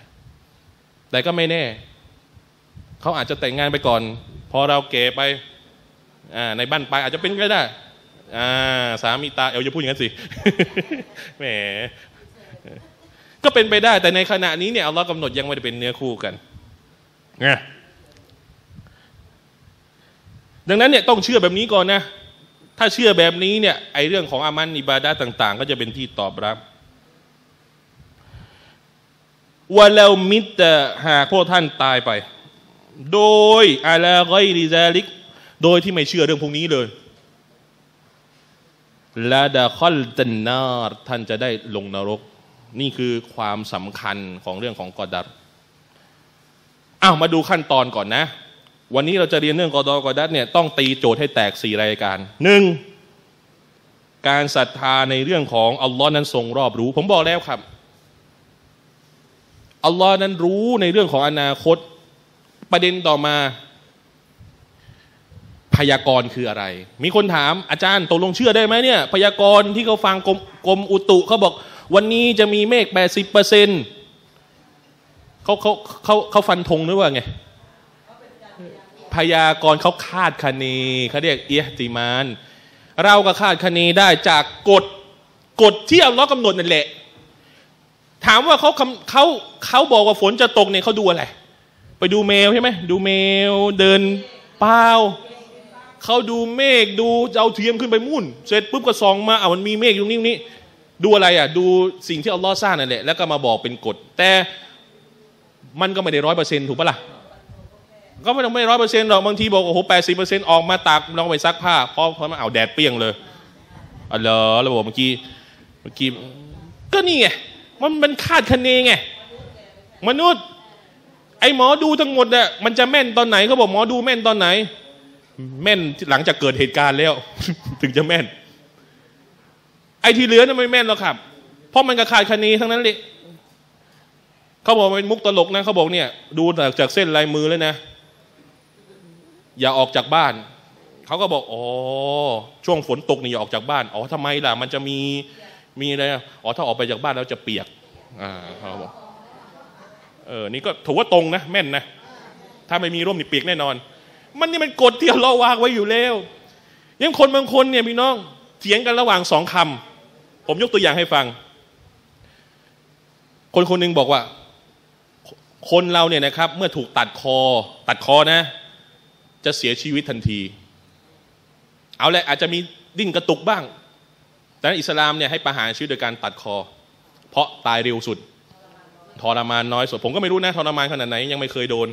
แต่ก็ไม่แน่เขาอาจจะแต่งงานไปก่อนพอเราเก๋ไปในบ้านไปอาจจะเป็นก็ได้สามีตาเอลจะพูดอย่างนั้นสิ แหมก็เป็นไปได้แต่ในขณะนี้เนี่ยอัลลอฮ์กำหนดยังไม่ได้เป็นเนื้อคู่กัน ดังนั้นเนี่ยต้องเชื่อแบบนี้ก่อนนะถ้าเชื่อแบบนี้เนี่ยไอเรื่องของอามันอิบาดะห์ต่างๆก็จะเป็นที่ตอบรับว่าแล้วมิตะหากพวกท่านตายไปโดยอะลาฆอยริซาลิกโดยที่ไม่เชื่อเรื่องพวกนี้เลยลาดะคอลตันนารท่านจะได้ลงนรกนี่คือความสำคัญของเรื่องของกอดัรอ้าวมาดูขั้นตอนก่อนนะวันนี้เราจะเรียนเรื่องกอดอกอดัรเนี่ยต้องตีโจทย์ให้แตกสี่รายการหนึ่งการศรัทธาในเรื่องของอัลลอฮ์นั้นทรงรอบรู้ผมบอกแล้วครับอัลลอฮ์นั้นรู้ในเรื่องของอนาคตประเด็นต่อมาพยากรณ์คืออะไรมีคนถามอาจารย์ตกลงเชื่อได้ไหมเนี่ยพยากรณ์ที่เขาฟังกรมอุตุเขาบอกวันนี้จะมีเมฆ แปดสิบเปอร์เซ็นต์ เขาเขาเขาเขาฟันธงหรือว่าไงพยากรณ์เขาคาดคะเนเขาเรียกอิฮติมานเราก็คาดคะเนได้จากกฎกฎที่อัลลอฮ์กำหนดนั่นแหละถามว่าเขาเขาเขาบอกว่าฝนจะตกเนี่ยเขาดูอะไรไปดูแมวใช่ไหมดูแมวเดินเปล่าเขาดูเมฆดูเอาเทียมขึ้นไปมุ่นเสร็จปุ๊บก็ส่องมาอ่ะมันมีเมฆอยู่นี่นี่ดูอะไรอ่ะดูสิ่งที่อัลลอฮ์สร้างนั่นแหละแล้วก็มาบอกเป็นกฎแต่มันก็ไม่ได้ร้อยเปอร์เซ็นต์ถูกปะล่ะก็ไม่ต้องไม่ร้อยเปอร์เซ็นต์หรอกบางทีบอกโอ้โหแปดสิบเปอร์เซ็นต์ออกมาตากลองไปซักผ้าพอพอมาเอาแดดเปี้ยงเลยอ๋อเหรอแล้วบอกเมื่อกี้เมื่อกี้ก็นี่ไงมันมันคาดคะเนไงมนุษย์ไอหมอดูทั้งหมดเนี่ยมันจะแม่นตอนไหนเขาบอกหมอดูแม่นตอนไหนแม่นหลังจากเกิดเหตุการณ์แล้ว ถึงจะแม่นไอที่เหลือเนี่ยไม่แม่นหรอกครับเพราะมันก็คาดคะเนทั้งนั้นเลยเขาบอกเป็นมุกตลกนะเขาบอกเนี่ยดูจากเส้นลายมือเลยนะอย่าออกจากบ้านเขาก็บอกอ๋อช่วงฝนตกนี่อย่าออกจากบ้านอ๋อทำไมล่ะมันจะมีมีอะไรอ๋อถ้าออกไปจากบ้านแล้วจะเปียกอ่าเขาบอกเออนี่ก็ถือว่าตรงนะแม่นนะถ้าไม่มีร่มนี่เปียกแน่นอนมันนี่มันกฎที่เราวางไว้อยู่แล้วยังคนบางคนเนี่ยพี่น้องเถียงกันระหว่างสองคำผมยกตัวอย่างให้ฟังคนคนหนึ่งบอกว่าคนเราเนี่ยนะครับเมื่อถูกตัดคอตัดคอนะจะเสียชีวิตทันทีเอาแหละอาจจะมีดิ้นกระตุกบ้างแต่อิสลามเนี่ยให้ประหารชีวิตโดยการตัดคอเพราะตายเร็วสุดทรมานน้อยสุดผมก็ไม่รู้นะทรมานขนาดไหนยังไม่เคยโดน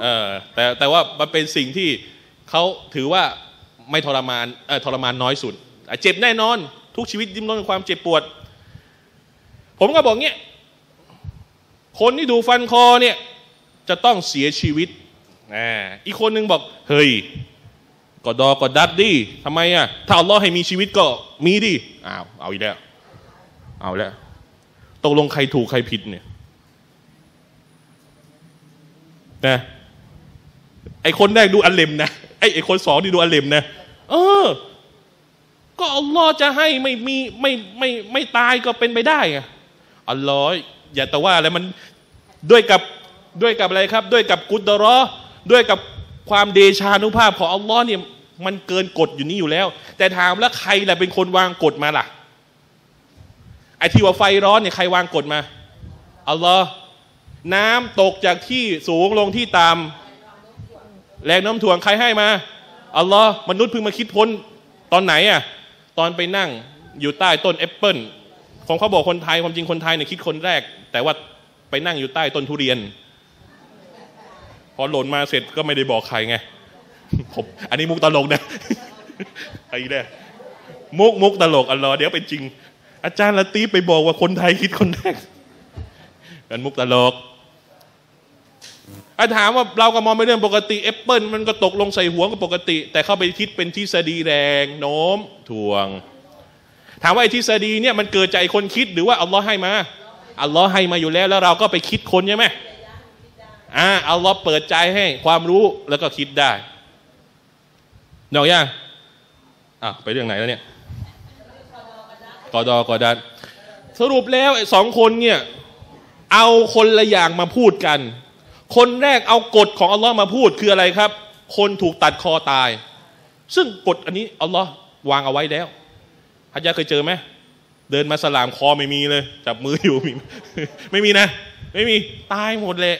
เออแต่แต่ว่ามันเป็นสิ่งที่เขาถือว่าไม่ทรมานเออทรมานน้อยสุดเจ็บแน่นอนทุกชีวิตดิ้นรนกับความเจ็บปวดผมก็บอกเงี้ยคนที่ถูกฟันคอเนี่ยจะต้องเสียชีวิตอีกคนหนึ่งบอกเฮ้ยกอดอกอดัดดิทำไมอ่ะถ้าอัลลอฮ์ให้มีชีวิตก็มีดิอ้าวเอาอีกแล้วเอาแล้วตกลงใครถูกใครผิดเนี่ยนะไอคนแรกดูอัลเลมนะไอไอคนสองนี่ดูอัลเลมนะเออก็อัลลอฮ์จะให้ไม่มีไม่ไม่ไม่ตายก็เป็นไปได้ไงอัลลอฮ์อย่าแต่ว่าอะไรมันด้วยกับด้วยกับอะไรครับด้วยกับกุดรอด้วยกับความเดชานุภาพของอัลลอฮ์เนี่ยมันเกินกฎอยู่นี่อยู่แล้วแต่ถามแล้วใครล่ะเป็นคนวางกฎมาล่ะไอ้ที่ว่าไฟร้อนเนี่ยใครวางกฎมาอัลลอฮ์น้ำตกจากที่สูงลงที่ต่ำแรงโน้มถ่วงใครให้มาอัลลอฮ์มนุษย์เพิ่งมาคิดพ้นตอนไหนอ่ะตอนไปนั่งอยู่ใต้ต้นแอปเปิลของเขาบอกคนไทยความจริงคนไทยเนี่ยคิดคนแรกแต่ว่าไปนั่งอยู่ใต้ต้นทุเรียนพอหล่นมาเสร็จก็ไม่ได้บอกใครไงผมอันนี้มุกตลกนะไอ้เนี่ยมุกมุกตลกอัลลอฮ์เดี๋ยวเป็นจริงอาจารย์ละตีไปบอกว่าคนไทยคิดคนแรกเป็นมุกตลกอาถามว่าเราก็มองไปเรื่องปกติแอปเปิลมันก็ตกลงใส่หัวก็ปกติแต่เข้าไปคิดเป็นทฤษฎีแรงโน้มถ่วงถามว่าไอ้ทฤษฎีเนี่ยมันเกิดจากไอ้คนคิดหรือว่าอัลลอฮ์ให้มาอัลลอฮ์ให้มาอยู่แล้วแล้วเราก็ไปคิดคนใช่ไหมอ่าอัลลอฮ์เปิดใจให้ความรู้แล้วก็คิดได้เดาอย่างอ่ะไปเรื่องไหนแล้วเนี่ยกอดอกอดันสรุปแล้วไอ้สองคนเนี่ยเอาคนละอย่างมาพูดกันคนแรกเอากฎของอัลลอฮ์มาพูดคืออะไรครับคนถูกตัดคอตายซึ่งกฎอันนี้อัลลอฮ์วางเอาไว้แล้วฮัจญะเคยเจอไหมเดินมาสลามคอไม่มีเลยจับมืออยู่มีไม่มีนะไม่มีตายหมดเลย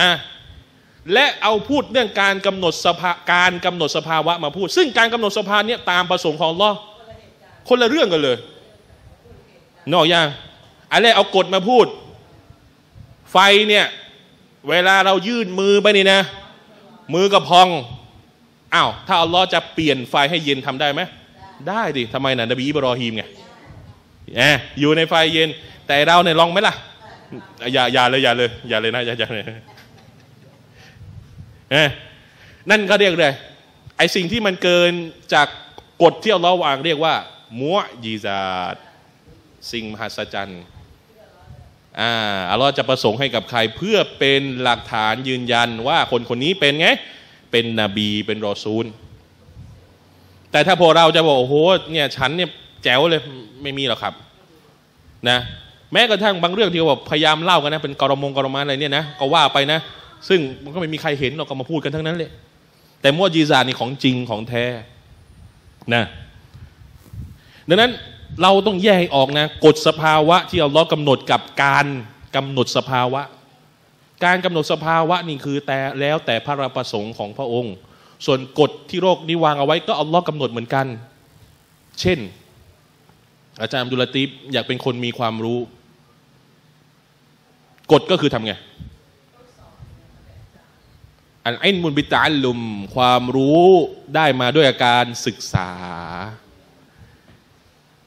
อ่ะ และเอาพูดเรื่องการกำหนดสภาการกำหนดสภาวะมาพูดซึ่งการกำหนดสภาเนี่ยตามประสงค์ของอัลลอฮ์คนละเรื่องกันเลยนอกอย่างอะไรเอากฎมาพูดไฟเนี่ยเวลาเรายื่นมือไปนี่นะมือกับพองอ้าวถ้าอัลลอฮ์จะเปลี่ยนไฟให้เย็นทำได้ไหมได้ดิทำไมนะนบีอิบรอฮีมไงอยู่ในไฟเย็นแต่เราเนี่ยลองไหมล่ะอย่าอย่าเลยอย่าเลยอย่าเลยนะอย่าอย่าเลยนั่นเขาเรียกเลยไอสิ่งที่มันเกินจากกฎที่อัลลอฮ์วางเรียกว่ามุอญิซาตสิ่งมหัศจรรย์อ่าอัลลอฮ์จะประสงค์ให้กับใครเพื่อเป็นหลักฐานยืนยันว่าคนคนนี้เป็นไงเป็นนบีเป็นรอซูลแต่ถ้าพวกเราจะบอกโอ้โหเนี่ยฉันเนี่ยแจ๋วเลยไม่มีหรอกครับนะแม้กระทั่งบางเรื่องที่แบบพยายามเล่ากันนะเป็นกรมงกรมานอะไรเนี่ยนะก็ว่าไปนะซึ่งมันก็ไม่มีใครเห็นเราก็มาพูดกันทั้งนั้นเลยแต่มุอญิซาตนี่ของจริงของแท้นะดังนั้นเราต้องแยกออกนะกฎสภาวะที่อัลลอฮ์กำหนดกับการกำหนดสภาวะการกำหนดสภาวะนี่คือแต่แล้วแต่พระประสงค์ของพระองค์ส่วนกฎที่โลกนี้วางเอาไว้ก็อัลลอฮ์กำหนดเหมือนกันเช่นอาจารย์อับดุลลาตีฟอยากเป็นคนมีความรู้กฎก็คือทำไงอันอิลมุบิตะอัลลุมความรู้ได้มาด้วยอาการศึกษา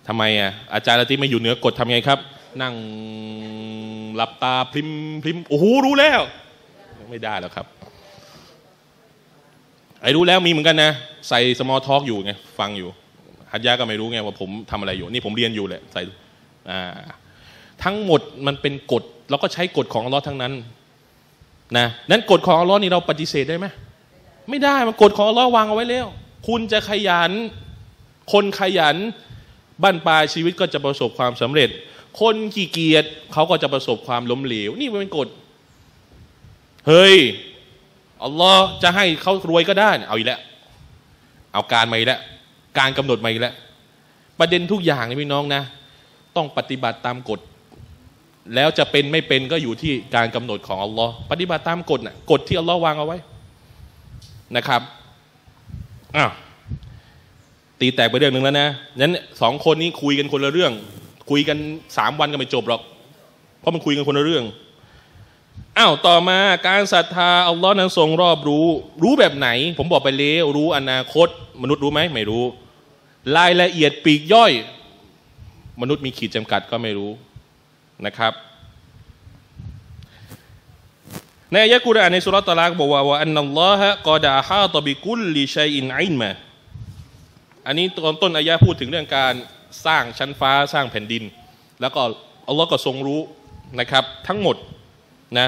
ทำไมอ่ะอาจารย์ละตีไม่อยู่เหนือกฎทำไงครับนั่งหลับตาพริมพริมโอ้โหรู้แล้วไม่ได้แล้วครับไอ้รู้แล้วมีเหมือนกันนะใส่สมอลทอล์กอยู่ไงฟังอยู่ฮัจญะก็ไม่รู้ไงว่าผมทำอะไรอยู่นี่ผมเรียนอยู่แหละใส่อ่าทั้งหมดมันเป็นกฎแล้วก็ใช้กฎของอัลลอฮ์ทั้งนั้นนะนั้นกฎของอัลลอฮ์นี่เราปฏิเสธได้ไหมไม่ได้มันกฎของอัลลอฮ์วางเอาไว้แล้วคุณจะขยันคนขยันบ้านปลายชีวิตก็จะประสบความสำเร็จคนขี้เกียจเขาก็จะประสบความล้มเหลวนี่มันเป็นกฎเฮ้ยอัลลอฮ์จะให้เขารวยก็ได้เอาอีกแล้วเอาการมาอีกแล้วการกำหนดมาอีกแล้วประเด็นทุกอย่างนี่พี่น้องนะต้องปฏิบัติตามกฎแล้วจะเป็นไม่เป็นก็อยู่ที่การกำหนดของอัลลอฮ์ปฏิบัติตามกฎนะกฎที่อัลลอฮ์วางเอาไว้นะครับอ้าวตีแตกไปเรื่องหนึ่งแล้วนะนั้นสองคนนี้คุยกันคนละเรื่องคุยกันสามวันก็ไม่จบหรอกเพราะมันคุยกันคนละเรื่องอ้าวต่อมาการศรัทธาอัลลอฮ์นั้นทรงรอบรู้รู้แบบไหนผมบอกไปแล้วรู้อนาคตมนุษย์รู้ไหมไม่รู้รายละเอียดปลีกย่อยมนุษย์มีขีดจำกัดก็ไม่รู้นะครับในอายะกุรอานในสุรตะลากบอกว่าว่าอันนัลลอฮะกอดะฮาตบิกุลลิชัยอินอิลมะอันนี้ตอนต้นอายะพูดถึงเรื่องการสร้างชั้นฟ้าสร้างแผ่นดินแล้วก็อัลลอฮ์ก็ทรงรู้นะครับทั้งหมดนะ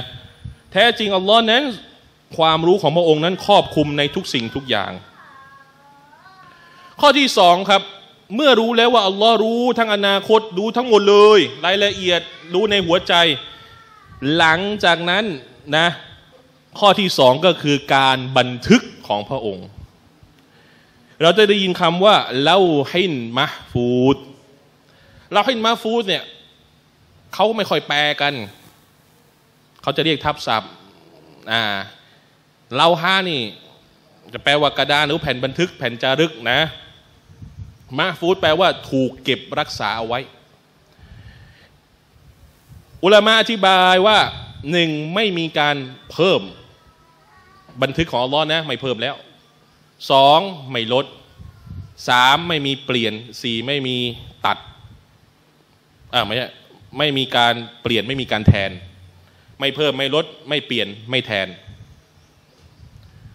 แท้จริงอัลลอฮ์นั้นความรู้ของพระองค์นั้นครอบคลุมในทุกสิ่งทุกอย่างข้อที่สองครับเมื่อรู้แล้วว่าอัลลอฮ์รู้ทั้งอนาคตรู้ทั้งหมดเลยรายละเอียดรู้ในหัวใจหลังจากนั้นนะข้อที่สองก็คือการบันทึกของพระองค์เราจะได้ยินคำว่าเลาฮินมะฟูดเลาฮินมะฟูดเนี่ยเขาไม่ค่อยแปลกันเขาจะเรียกทับศัพท์อ่าเลาฮานี่จะแปลว่ากระดานหรือแผ่นบันทึกแผ่นจารึกนะมะฟูดแปลว่าถูกเก็บรักษาเอาไว้อุลามะอธิบายว่าหนึ่งไม่มีการเพิ่มบันทึกของอัลลอฮ์นะไม่เพิ่มแล้วสองไม่ลดสามไม่มีเปลี่ยนสี่ไม่มีตัดอ่าไม่ใช่ไม่มีการเปลี่ยนไม่มีการแทนไม่เพิ่มไม่ลดไม่เปลี่ยนไม่แทน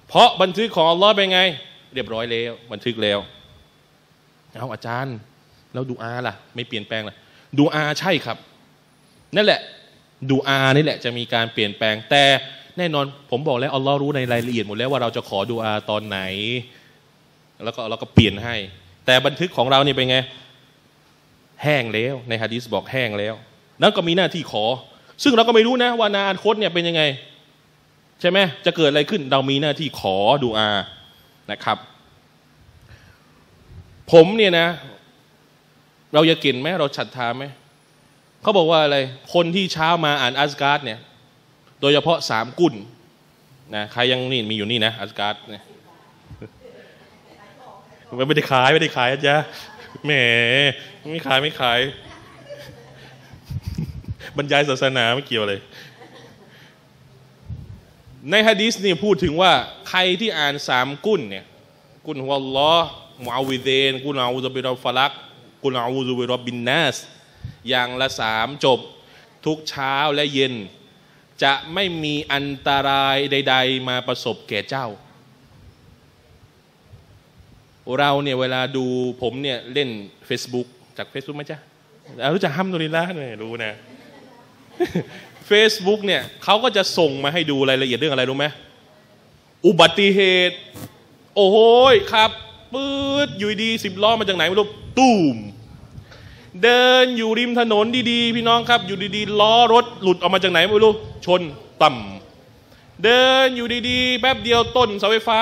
เพราะบันทึกของอัลลอฮ์เป็นไงเรียบร้อยแล้วบันทึกแล้วเอาอาจารย์แล้วดูอาล่ะไม่เปลี่ยนแปลงล่ะดูอาใช่ครับนั่นแหละดูอานี่แหละจะมีการเปลี่ยนแปลงแต่แน่นอนผมบอกแล้วอัลลอฮ์รู้ในรายละเอียดหมดแล้วว่าเราจะขอดูอาตอนไหนแล้วก็เราก็เปลี่ยนให้แต่บันทึกของเราเนี่ยเป็นไงแห้งแล้วในฮะดีษบอกแห้งแล้วนั่นก็มีหน้าที่ขอซึ่งเราก็ไม่รู้นะว่าอนาคตเนี่ยเป็นยังไงใช่ไหมจะเกิดอะไรขึ้นเรามีหน้าที่ขอดูอานะครับผมเนี่ยนะเราอยากกินไหมเราฉัดทาไหมเขาบอกว่าอะไรคนที่เช้ามาอ่านอัสการ์ดเนี่ยโดยเฉพาะสามกุ่น นะใครยังนี่มีอยู่นี่นะอัสการ์ดเนี่ยไม่ได้ขายไม่ได้ขายอาจารย์แหมไม่ขายไม่ขายบรรยายศาสนาไม่เกี่ยวเลยในฮะดีษนี่พูดถึงว่าใครที่อ่านสามกุนเนี่ยกุนฮุวัลลอฮ์มุอาวิเดนกุนอาอูซุบิร็อบฟิลักกุนอาอูซุบิร็อบบินนัสอย่างละสามจบทุกเช้าและเย็นจะไม่มีอันตรายใดๆมาประสบแก่เจ้าเราเนี่ยเวลาดูผมเนี่ยเล่น Facebook จาก Facebook ไหมจ๊ะรู้จักฮัมดุลิลละห์เนี่ยรู้นะ Facebook เนี่ยเขาก็จะส่งมาให้ดูรายละเอียดเรื่องอะไรรู้ไหมอุบัติเหตุโอ้โหครับปื๊ดอยู่ดีสิบล้อมาจากไหนไม่รู้ตูมเดินอยู่ริมถนนดีๆพี่น้องครับอยู่ดีๆล้อรถหลุดออกมาจากไหนไม่รู้ชนต่ำเดินอยู่ดีๆแป๊บเดียวต้นเสาไฟฟ้า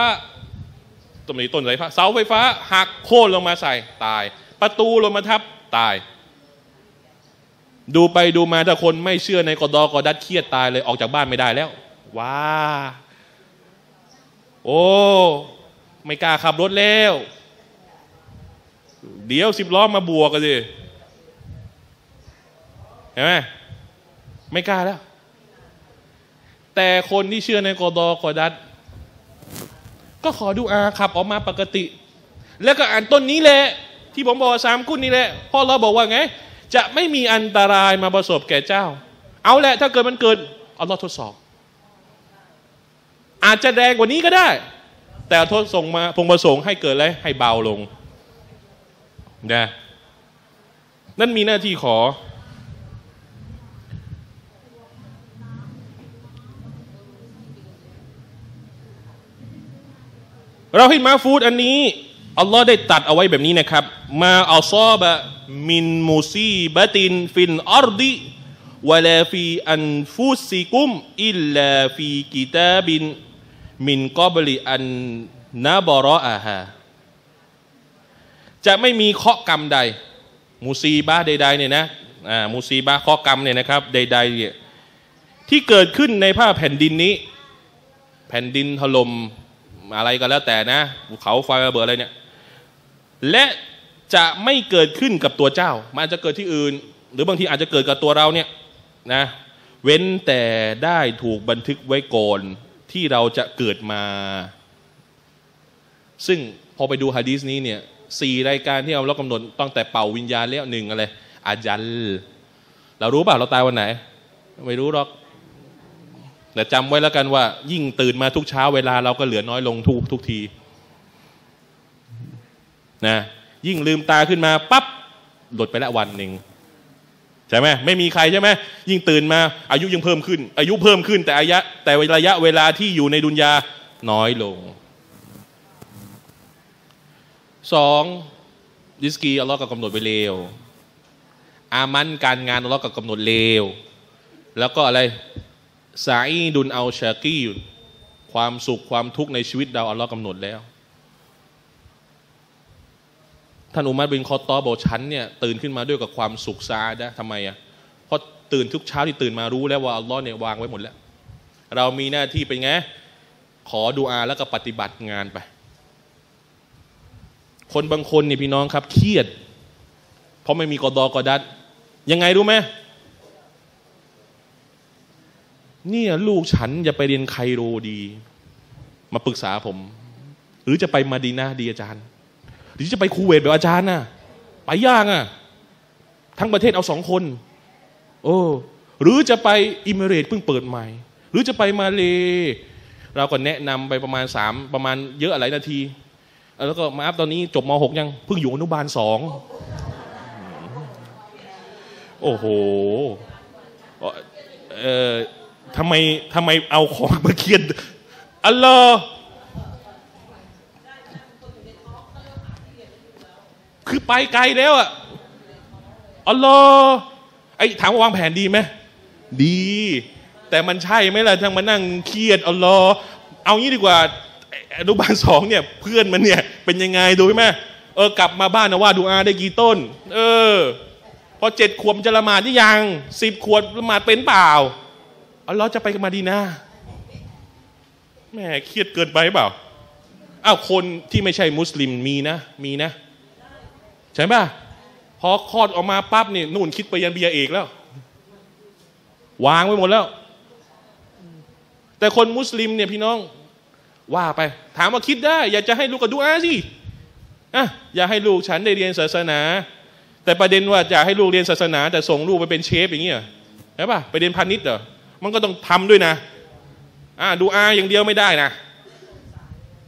ต้นนี้ต้นอะไรพะเสาไฟฟ้าหักโค่นลงมาใส่ตายประตูลงมาทับตายดูไปดูมาถ้าคนไม่เชื่อในกอดอกอดัดเครียดตายเลยออกจากบ้านไม่ได้แล้วว้าโอ้ไม่กล้าขับรถแล้วเดี๋ยวสิบล้อมาบวกกันสิเห็นไหมไม่กล้าแล้วแต่คนที่เชื่อในกอดอกอดัดก็ขอดูอาขับออกมาปกติแล้วก็อ่านต้นนี้แหละที่ผมบอกสามกุนนี่แหละพ่อเราบอกว่าไงจะไม่มีอันตรายมาประสบแก่เจ้าเอาแหละถ้าเกิดมันเกิดอัลลอฮ์ทดสอบอาจจะแรงกว่านี้ก็ได้แต่ทดส่งมาพงประสงค์ให้เกิดอะไรให้เบาลงนะนั่นมีหน้าที่ขอเราให้มาฟูดอันนี้อัลลอฮ์ได้ตัดเอาไว้แบบนี้นะครับมาอัลซอบะมินมูซีบะตินฟินอัรดิวะลาฟีอันฟุซิกุมอิลลาฟีกิตาบินมินกอบลิอันนะบะรออะฮาจะไม่มีเคราะห์กรรมใดมูซีบะใดๆเนี่ยนะอ่ามูซีบะเคราะห์กรรมเนี่ยนะครับใดๆเนี่ยที่เกิดขึ้นในภาคแผ่นดินนี้แผ่นดินถล่มอะไรก็แล้วแต่นะภูเขาไฟระเบิดอะไรเนี่ยและจะไม่เกิดขึ้นกับตัวเจ้ามันอาจจะเกิดที่อื่นหรือบางทีอาจจะเกิดกับตัวเราเนี่ยนะเว้นแต่ได้ถูกบันทึกไว้ก่อนที่เราจะเกิดมาซึ่งพอไปดูฮะดีษนี้เนี่ยสี่รายการที่เรากำหนดตั้งแต่เป่าวิญญาณแล้วหนึ่งอะไรอาจัลเรารู้ป่ะเราตายวันไหนไม่รู้หรอกแต่จำไว้แล้วกันว่ายิ่งตื่นมาทุกเช้าเวลาเราก็เหลือน้อยลงทุกทุกทีนะยิ่งลืมตาขึ้นมาปั๊บหลุดไปละวันหนึ่งใช่ไหมไม่มีใครใช่ไหมยิ่งตื่นมาอายุยังเพิ่มขึ้นอายุเพิ่มขึ้นแต่อายะแต่ระยะเวลาที่อยู่ในดุนยาน้อยลงสองริสกีอัลลอฮ์ก็กำหนดไว้เร็วอามันการงานอัลลอฮ์ก็กำหนดเร็วแล้วก็อะไรสายดุนเอาชากี้ความสุขความทุกข์ในชีวิตเราอัลลอฮ์กำหนดแล้วท่านอุมัรบินคอตตอบอกฉันเนี่ยตื่นขึ้นมาด้วยกับความสุขซาดะทำไมอ่ะเพราะตื่นทุกเช้าที่ตื่นมารู้แล้วว่าอัลลอฮ์เนี่ยวางไว้หมดแล้วเรามีหน้าที่เป็นไงขอดุอาแล้วก็ปฏิบัติงานไปคนบางคนเนี่ยพี่น้องครับเครียดเพราะไม่มีกอดอกอดัดยังไงรู้ไหมเนี่ยลูกฉันจะไปเรียนไคโรดีมาปรึกษาผมหรือจะไปมาดีนาดีอาจารย์หรือจะไปคูเวตแบบอาจารย์น่ะไปยากอ่ะทั้งประเทศเอาสองคนโอ้หรือจะไปอิมิเรตส์เพิ่งเปิดใหม่หรือจะไปมาเลเราก็แนะนำไปประมาณสามประมาณเยอะอะไรนาทีแล้วก็มาอัพตอนนี้จบมหกยังเพิ่งอยู่อนุบาลสองโอ้โหเออทำไมทำไมเอาของมาเขียนอัลลอฮ์คือไปไกลแล้วอ่ะอัลลอฮ์ไอ้ถามว่าวางแผนดีไหมดีแต่มันใช่ไหมล่ะทั้งมานั่งเครียดอัลลอฮ์เอางี้ดีกว่าอนุบาลสองเนี่ยเพื่อนมันเนี่ยเป็นยังไงดูไหมเออกลับมาบ้านนะว่าดูอาได้กี่ต้นเออพอเจ็ดขวบจะละหมาดหรือยังสิบขวบละหมาดเป็นเปล่าอัลลอฮ์จะไปมาดีนา แม่เครียดเกินไปเปล่าอ้าวคนที่ไม่ใช่มุสลิมมีนะมีนะใช่ป่ะพอคลอดออกมาปั๊บนี่นู่นคิดไปยันเบียเอกแล้ววางไว้หมดแล้วแต่คนมุสลิมเนี่ยพี่น้องว่าไปถามว่าคิดได้อยากจะให้ลูกก็ดูอาสิอ่ะอยากให้ลูกฉันได้เรียนศาสนาแต่ประเด็นว่าอยากให้ลูกเรียนศาสนาแต่ส่งลูกไปเป็นเชฟอย่างเงี้ยใช่ป่ะไปเรียนพาณิชย์เหรอมันก็ต้องทำด้วยนะอ่ะดูอาอย่างเดียวไม่ได้นะ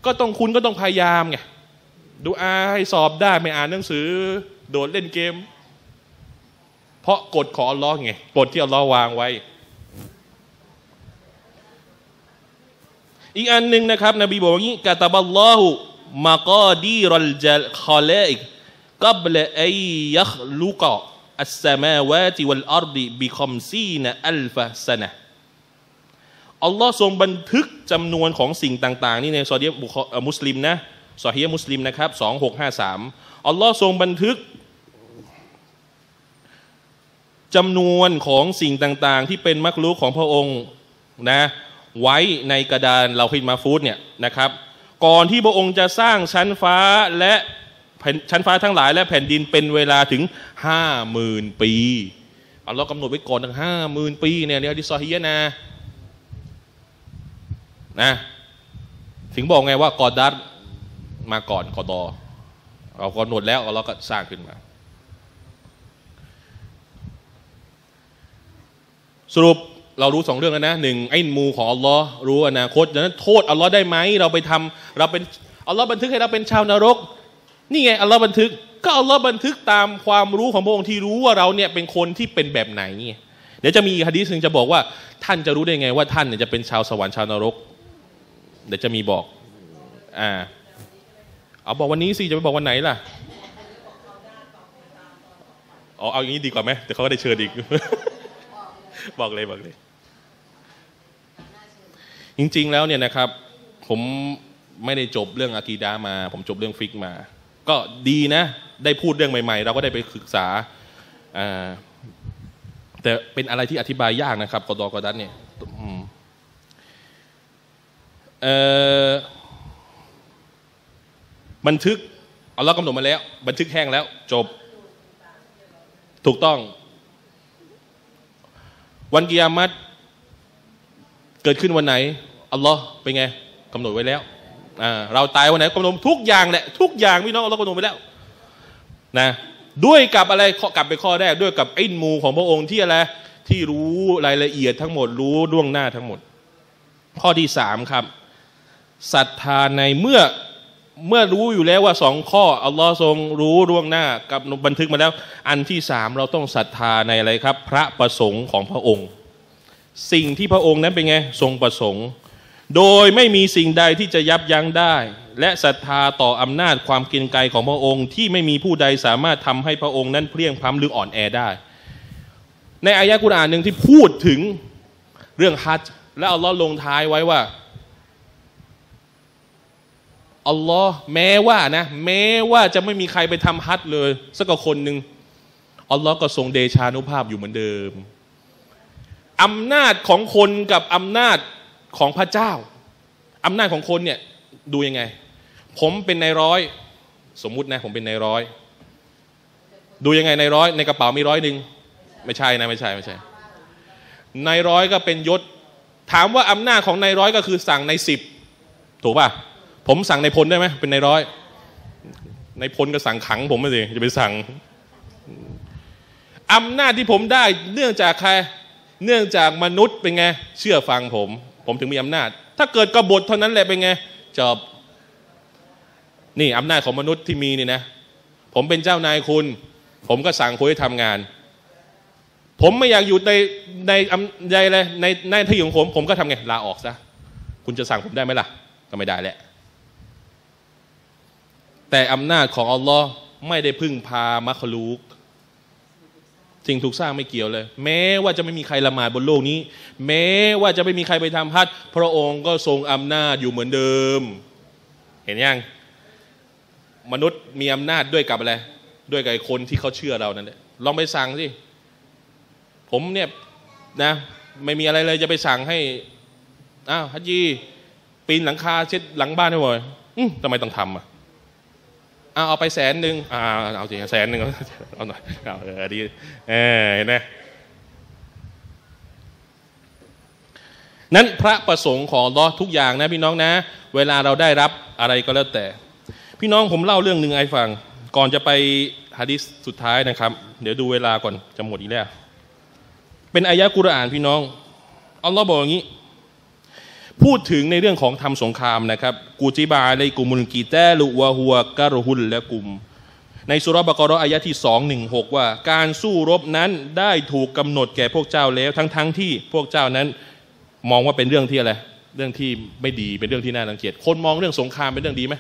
ก็ต้องคุณก็ต้องพยายามไงดูอาให้สอบได้ไม่อ่านหนังสือโดดเล่นเกมเพราะกฎของอัลลอฮ์ไงกฎที่อัลลอฮ์วางไว้อีกอันหนึ่งนะครับนบีบอกว่างี้กะตับัลลอฮุมะกอดีรัลคอลาอิกกับละอัยยัคลุกะอัสสมาวาติวัลอัรฎิบิคอมซีนะอัลฟะซะนะห์อัลลอฮ์ทรงบันทึกจำนวนของสิ่งต่างๆนี่ในซอฮีฮ์มุสลิมนะซอฮีฮ์มุสลิมนะครับสองพันหกร้อยห้าสิบสามอัลลอฮ์ทรงบันทึกจำนวนของสิ่งต่างๆที่เป็นมักลุกของพระองค์นะไว้ในกระดานเราขึ้นมาฟูดเนี่ยนะครับก่อนที่พระองค์จะสร้างชั้นฟ้าและชั้นฟ้าทั้งหลายและแผ่นดินเป็นเวลาถึงห้าหมื่นปีอัลลอฮ์กำหนดไว้ก่อนถึงห้าหมื่นปีเนี่ยเนี่ยดิซอฮีฮ์นะนะถึงบอกไงว่ากอดัตมาก่อนกอดอเรากำหนดแล้วเราก็สร้างขึ้นมาสรุปเรารู้สองเรื่องแล้วนะหนึ่งไอ้มูของอัลลอฮ์รู้อนาคตดังนั้นโทษอัลลอฮ์ได้ไหมเราไปทำเราเป็นอัลลอฮ์บันทึกให้เราเป็นชาวนรกนี่ไงอัลลอฮ์บันทึกก็อัลลอฮ์บันทึกตามความรู้ของพระองค์ที่รู้ว่าเราเนี่ยเป็นคนที่เป็นแบบไหนเดี๋ยวจะมีหะดีษหนึ่งจะบอกว่าท่านจะรู้ได้ไงว่าท่านเนี่ยจะเป็นชาวสวรรค์ชาวนรกเดี๋ยวจะมีบอกอ่าเอาบอกวันนี้สิจะไปบอกวันไหนล่ะอ๋อเอาอย่างนี้ดีกว่าไหมแต่เขาก็ได้เชิญอีกบอกเลยบอกเลยจริงๆแล้วเนี่ยนะครับผมไม่ได้จบเรื่องอะกีดะห์มาผมจบเรื่องฟิกมาก็ดีนะได้พูดเรื่องใหม่ๆเราก็ได้ไปศึกษาอ่าแต่เป็นอะไรที่อธิบายยากนะครับกอฎอกอดัตเนี่ยบันทึกอัลลอฮ์กำหนดมาแล้วบันทึกแห้งแล้วจบถูกต้องวันกิยามัตเกิดขึ้นวันไหนอัลลอฮ์เป็นไงกำหนดไว้แล้วเราตายวันไหนกำหนดทุกอย่างแหละทุกอย่างพี่น้องอัลลอฮ์กำหนดไว้แล้วนะด้วยกับอะไรกลับไปข้อแรกด้วยกับอิลมูของพระองค์ที่อะไรที่รู้รายละเอียดทั้งหมดรู้ล่วงหน้าทั้งหมดข้อที่สามครับศรัทธาในเมื่อเมื่อรู้อยู่แล้วว่าสองข้ออัลลอฮ์ทรงรู้ล่วงหน้ากับบันทึกมาแล้วอันที่สามเราต้องศรัทธาในอะไรครับพระประสงค์ของพระองค์สิ่งที่พระองค์นั้นเป็นไงทรงประสงค์โดยไม่มีสิ่งใดที่จะยับยั้งได้และศรัทธาต่ออำนาจความเกรียงไกรของพระองค์ที่ไม่มีผู้ใดสามารถทำให้พระองค์นั้นเพลียงพล้ำหรืออ่อนแอได้ในอายะกุรอานหนึ่งที่พูดถึงเรื่องฮัจญ์และอัลลอฮ์ลงท้ายไว้ว่าอัลลอฮ์แม้ว่านะแม้ว่าจะไม่มีใครไปทำฮัจญ์เลยสักคนหนึ่งอัลลอฮ์ก็ทรงเดชานุภาพอยู่เหมือนเดิมอำนาจของคนกับอำนาจของพระเจ้าอำนาจของคนเนี่ยดูยังไงผมเป็นนายร้อยสมมุตินะผมเป็นนายร้อยดูยังไงนายร้อยในกระเป๋ามีร้อยหนึ่งไม่ใช่นะไม่ใช่ไม่ใช่นายร้อยก็เป็นยศถามว่าอำนาจของนายร้อยก็คือสั่งในสิบถูกป่ะผมสั่งในพลได้ไหมเป็นนายร้อยในพลก็สั่งขังผมไม่สิจะไปสั่งอำนาจที่ผมได้เนื่องจากใครเนื่องจากมนุษย์เป็นไงเชื่อฟังผมผมถึงมีอำนาจถ้าเกิดกบฏเท่านั้นแหละเป็นไงจบนี่อำนาจของมนุษย์ที่มีนี่นะผมเป็นเจ้านายคุณผมก็สั่งคุณให้ทำงานผมไม่อยากอยู่ในในในอะไรในหน้าที่ของผมผมก็ทำไงลาออกซะคุณจะสั่งผมได้ไหมล่ะก็ไม่ได้แหละแต่อำนาจของอัลลอฮ์ไม่ได้พึ่งพามัคลูกสิ่งถูกสร้างไม่เกี่ยวเลยแม้ว่าจะไม่มีใครละหมาดบนโลกนี้แม้ว่าจะไม่มีใครไปทำฮัจญ์พระองค์ก็ทรงอำนาจอยู่เหมือนเดิมเห็นยังมนุษย์มีอำนาจด้วยกับอะไรด้วยกับคนที่เขาเชื่อเรานั่นแหละลองไปสั่งสิผมเนี่ยนะไม่มีอะไรเลยจะไปสั่งให้อ้าวฮัจญี ปีนหลังคาเช็ดหลังบ้านให้หมดอืมทำไมต้องทำอ่ะเอาไปแสนหนึ่งอ่าเอาจริงแสนหนึ่งเอาหน่อยเอาเออดีเออเห็นไหมนั้นพระประสงค์ของอัลเลาะห์ทุกอย่างนะพี่น้องนะเวลาเราได้รับอะไรก็แล้วแต่พี่น้องผมเล่าเรื่องหนึ่งให้ฟังก่อนจะไปหะดีษสุดท้ายนะครับเดี๋ยวดูเวลาก่อนจะหมดอีกแล้วเป็นอายะกุรอานพี่น้องอัลเลาะห์บอกอย่างนี้พูดถึงในเรื่องของทำสงครามนะครับกูจิบะอะลัยกุมุลกิตาลุวะฮุวะกะรฮุลละกุมในซูเราะห์บะเกาะเราะห์อายะที่สองร้อยสิบหกว่าการสู้รบนั้นได้ถูกกำหนดแก่พวกเจ้าแล้วทั้งๆที่พวกเจ้านั้นมองว่าเป็นเรื่องที่อะไรเรื่องที่ไม่ดีเป็นเรื่องที่น่ารังเกียจคนมองเรื่องสงครามเป็นเรื่องดีไหม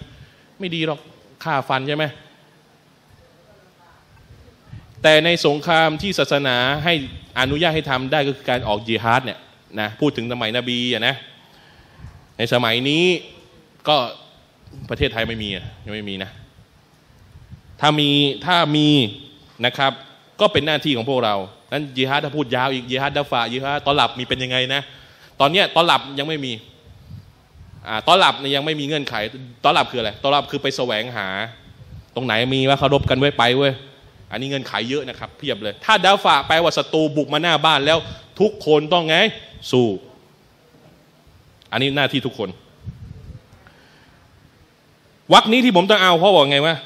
ไม่ดีหรอกฆ่าฟันใช่ไหมแต่ในสงครามที่ศาสนาให้อนุญาตให้ทำได้ก็คือการออกญิฮาดเนี่ยนะพูดถึงสมัยนบีอะนะในสมัยนี้ก็ประเทศไทยไม่มียังไม่มีนะถ้ามีถ้ามีนะครับก็เป็นหน้าที่ของพวกเรานั้นญิฮาดถ้าพูดยาวอีกญิฮาดดะฟะญิฮาดตอลับมีเป็นยังไงนะตอนนี้ตอลับยังไม่มีอ่าตอลับเนี่ยยังไม่มีเงื่อนไขตอลับคืออะไรตอลับคือไปแสวงหาตรงไหนมีว่าเคารพกันไว้ไปเว้ยอันนี้เงื่อนไขเยอะนะครับเพียบเลยถ้าดะฟะแปลว่าศัตรูบุกมาหน้าบ้านแล้วทุกคนต้องไงสู้อันนี้หน้าที่ทุกคนวรรคนี้ที่ผมต้องเอาเขาบอกไงวะ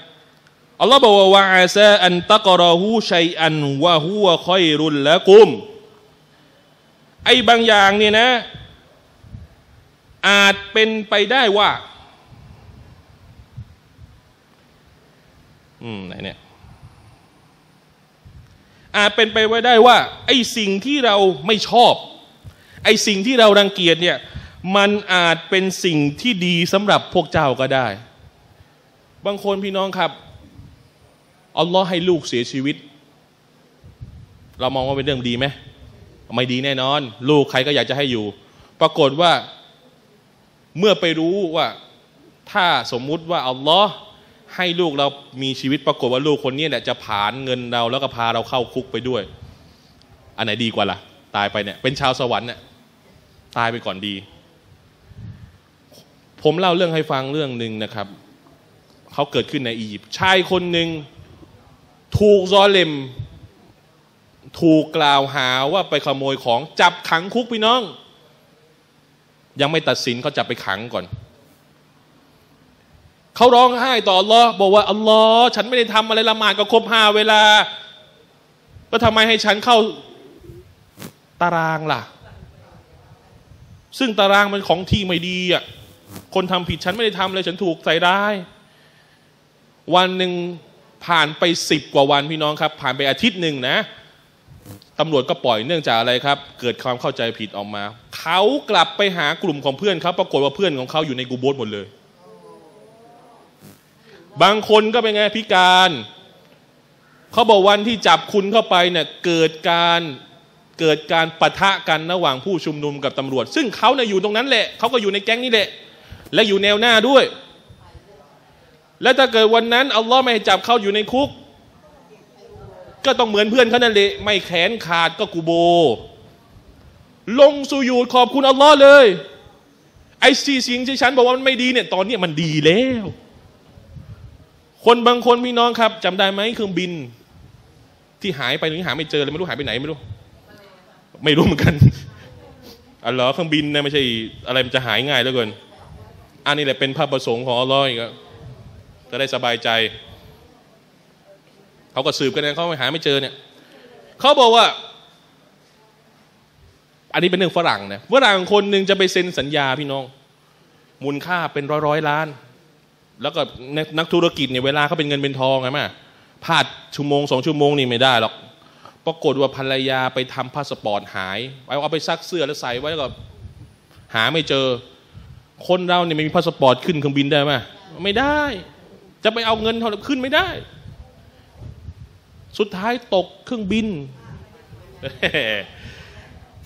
อัลลอฮฺบอกว่าอาซาอันตะกะรอฮูชัยอันวะฮุวะคอยรุลละกุมไอ้บางอย่างเนี่ยนะอาจเป็นไปได้ว่าอืมไหนเนี่ยอาจเป็นไปไว้ได้ว่าไอ้สิ่งที่เราไม่ชอบไอ้สิ่งที่เรารังเกียจเนี่ยมันอาจเป็นสิ่งที่ดีสำหรับพวกเจ้าก็ได้บางคนพี่น้องครับอัลลอฮ์ให้ลูกเสียชีวิตเรามองว่าเป็นเรื่องดีไหมไม่ดีแน่นอนลูกใครก็อยากจะให้อยู่ปรากฏว่าเมื่อไปรู้ว่าถ้าสมมุติว่าอัลลอฮ์ให้ลูกเรามีชีวิตปรากฏว่าลูกคนนี้เนี่ยจะผานเงินเราแล้วก็พาเราเข้าคุกไปด้วยอันไหนดีกว่าล่ะตายไปเนี่ยเป็นชาวสวรรค์เนี่ยตายไปก่อนดีผมเล่าเรื่องให้ฟังเรื่องหนึ่งนะครับเขาเกิดขึ้นในอียิปต์ชายคนหนึ่งถูกซอเลมถูกกล่าวหาว่าไปขโมยของจับขังคุกพี่น้องยังไม่ตัดสินเขาจับไปขังก่อนเขาร้องไห้ต่ออัลลอฮ์บอกว่าอัลลอฮ์ฉันไม่ได้ทำอะไรละหมาดก็ครบห้าเวลาแล้วทำไมให้ฉันเข้าตารางล่ะซึ่งตารางมันของที่ไม่ดีอ่ะคนทำผิดฉันไม่ได้ทำเลยฉันถูกใส่ร้ายวันหนึ่งผ่านไปสิบกว่าวันพี่น้องครับผ่านไปอาทิตย์หนึ่งนะตำรวจก็ปล่อยเนื่องจากอะไรครับเกิดความเข้าใจผิดออกมาเขากลับไปหากลุ่มของเพื่อนเขาปรากฏว่าเพื่อนของเขาอยู่ในกูโบสหมดเลยบางคนก็เป็นไงพิการเขาบอกวันที่จับคุณเข้าไปเนี่ยเกิดการเกิดการปะทะกันระหว่างผู้ชุมนุมกับตำรวจซึ่งเขาเนี่ยอยู่ตรงนั้นแหละเขาก็อยู่ในแก๊งนี้แหละและอยู่แนวหน้าด้วยและถ้าเกิดวันนั้นอัลลอฮ์ไม่ให้จับเขาอยู่ในคุกก็ต้องเหมือนเพื่อนเขานั่นแหละไม่แขนขาดก็กูโบลงสุญูดขอบคุณอัลลอฮ์เลยไอ้สี่สิ่งที่ฉันบอกว่ามันไม่ดีเนี่ยตอนนี้มันดีแล้วคนบางคนพี่น้องครับจำได้ไหมเครื่องบินที่หายไปนี่หาไม่เจอเลยไม่รู้หายไปไหนไม่รู้ไม่รู้เหมือนกันอัลลอฮ์เครื่องบินนะไม่ใช่อะไรมันจะหายง่ายเหลือเกินอันนี้แหละเป็นพระประสงค์ของอัลลอฮ์อีกแล้วจะได้สบายใจเขาก็สืบกันนะเขาไม่หาไม่เจอเนี่ยเขาบอกว่าอันนี้เป็นเรื่องฝรั่งนะฝรั่งคนหนึ่งจะไปเซ็นสัญญาพี่น้องมูลค่าเป็นร้อยร้อยล้านแล้วก็นักธุรกิจเนี่ยเวลาเขาเป็นเงินเป็นทองไงแม่พลาดชั่วโมงสองชั่วโมงนี่ไม่ได้หรอกปรากฏว่าภรรยาไปทำพาสปอร์ตหายเอาเอาไปซักเสื้อแล้วใส่ไว้ก็หาไม่เจอคนเราเนี่ยไม่มีพาสปอร์ตขึ้นเครื่องบินได้ไหมไม่ได้จะไปเอาเงินเท่าไหร่ขึ้นไม่ได้สุดท้ายตกเครื่องบิน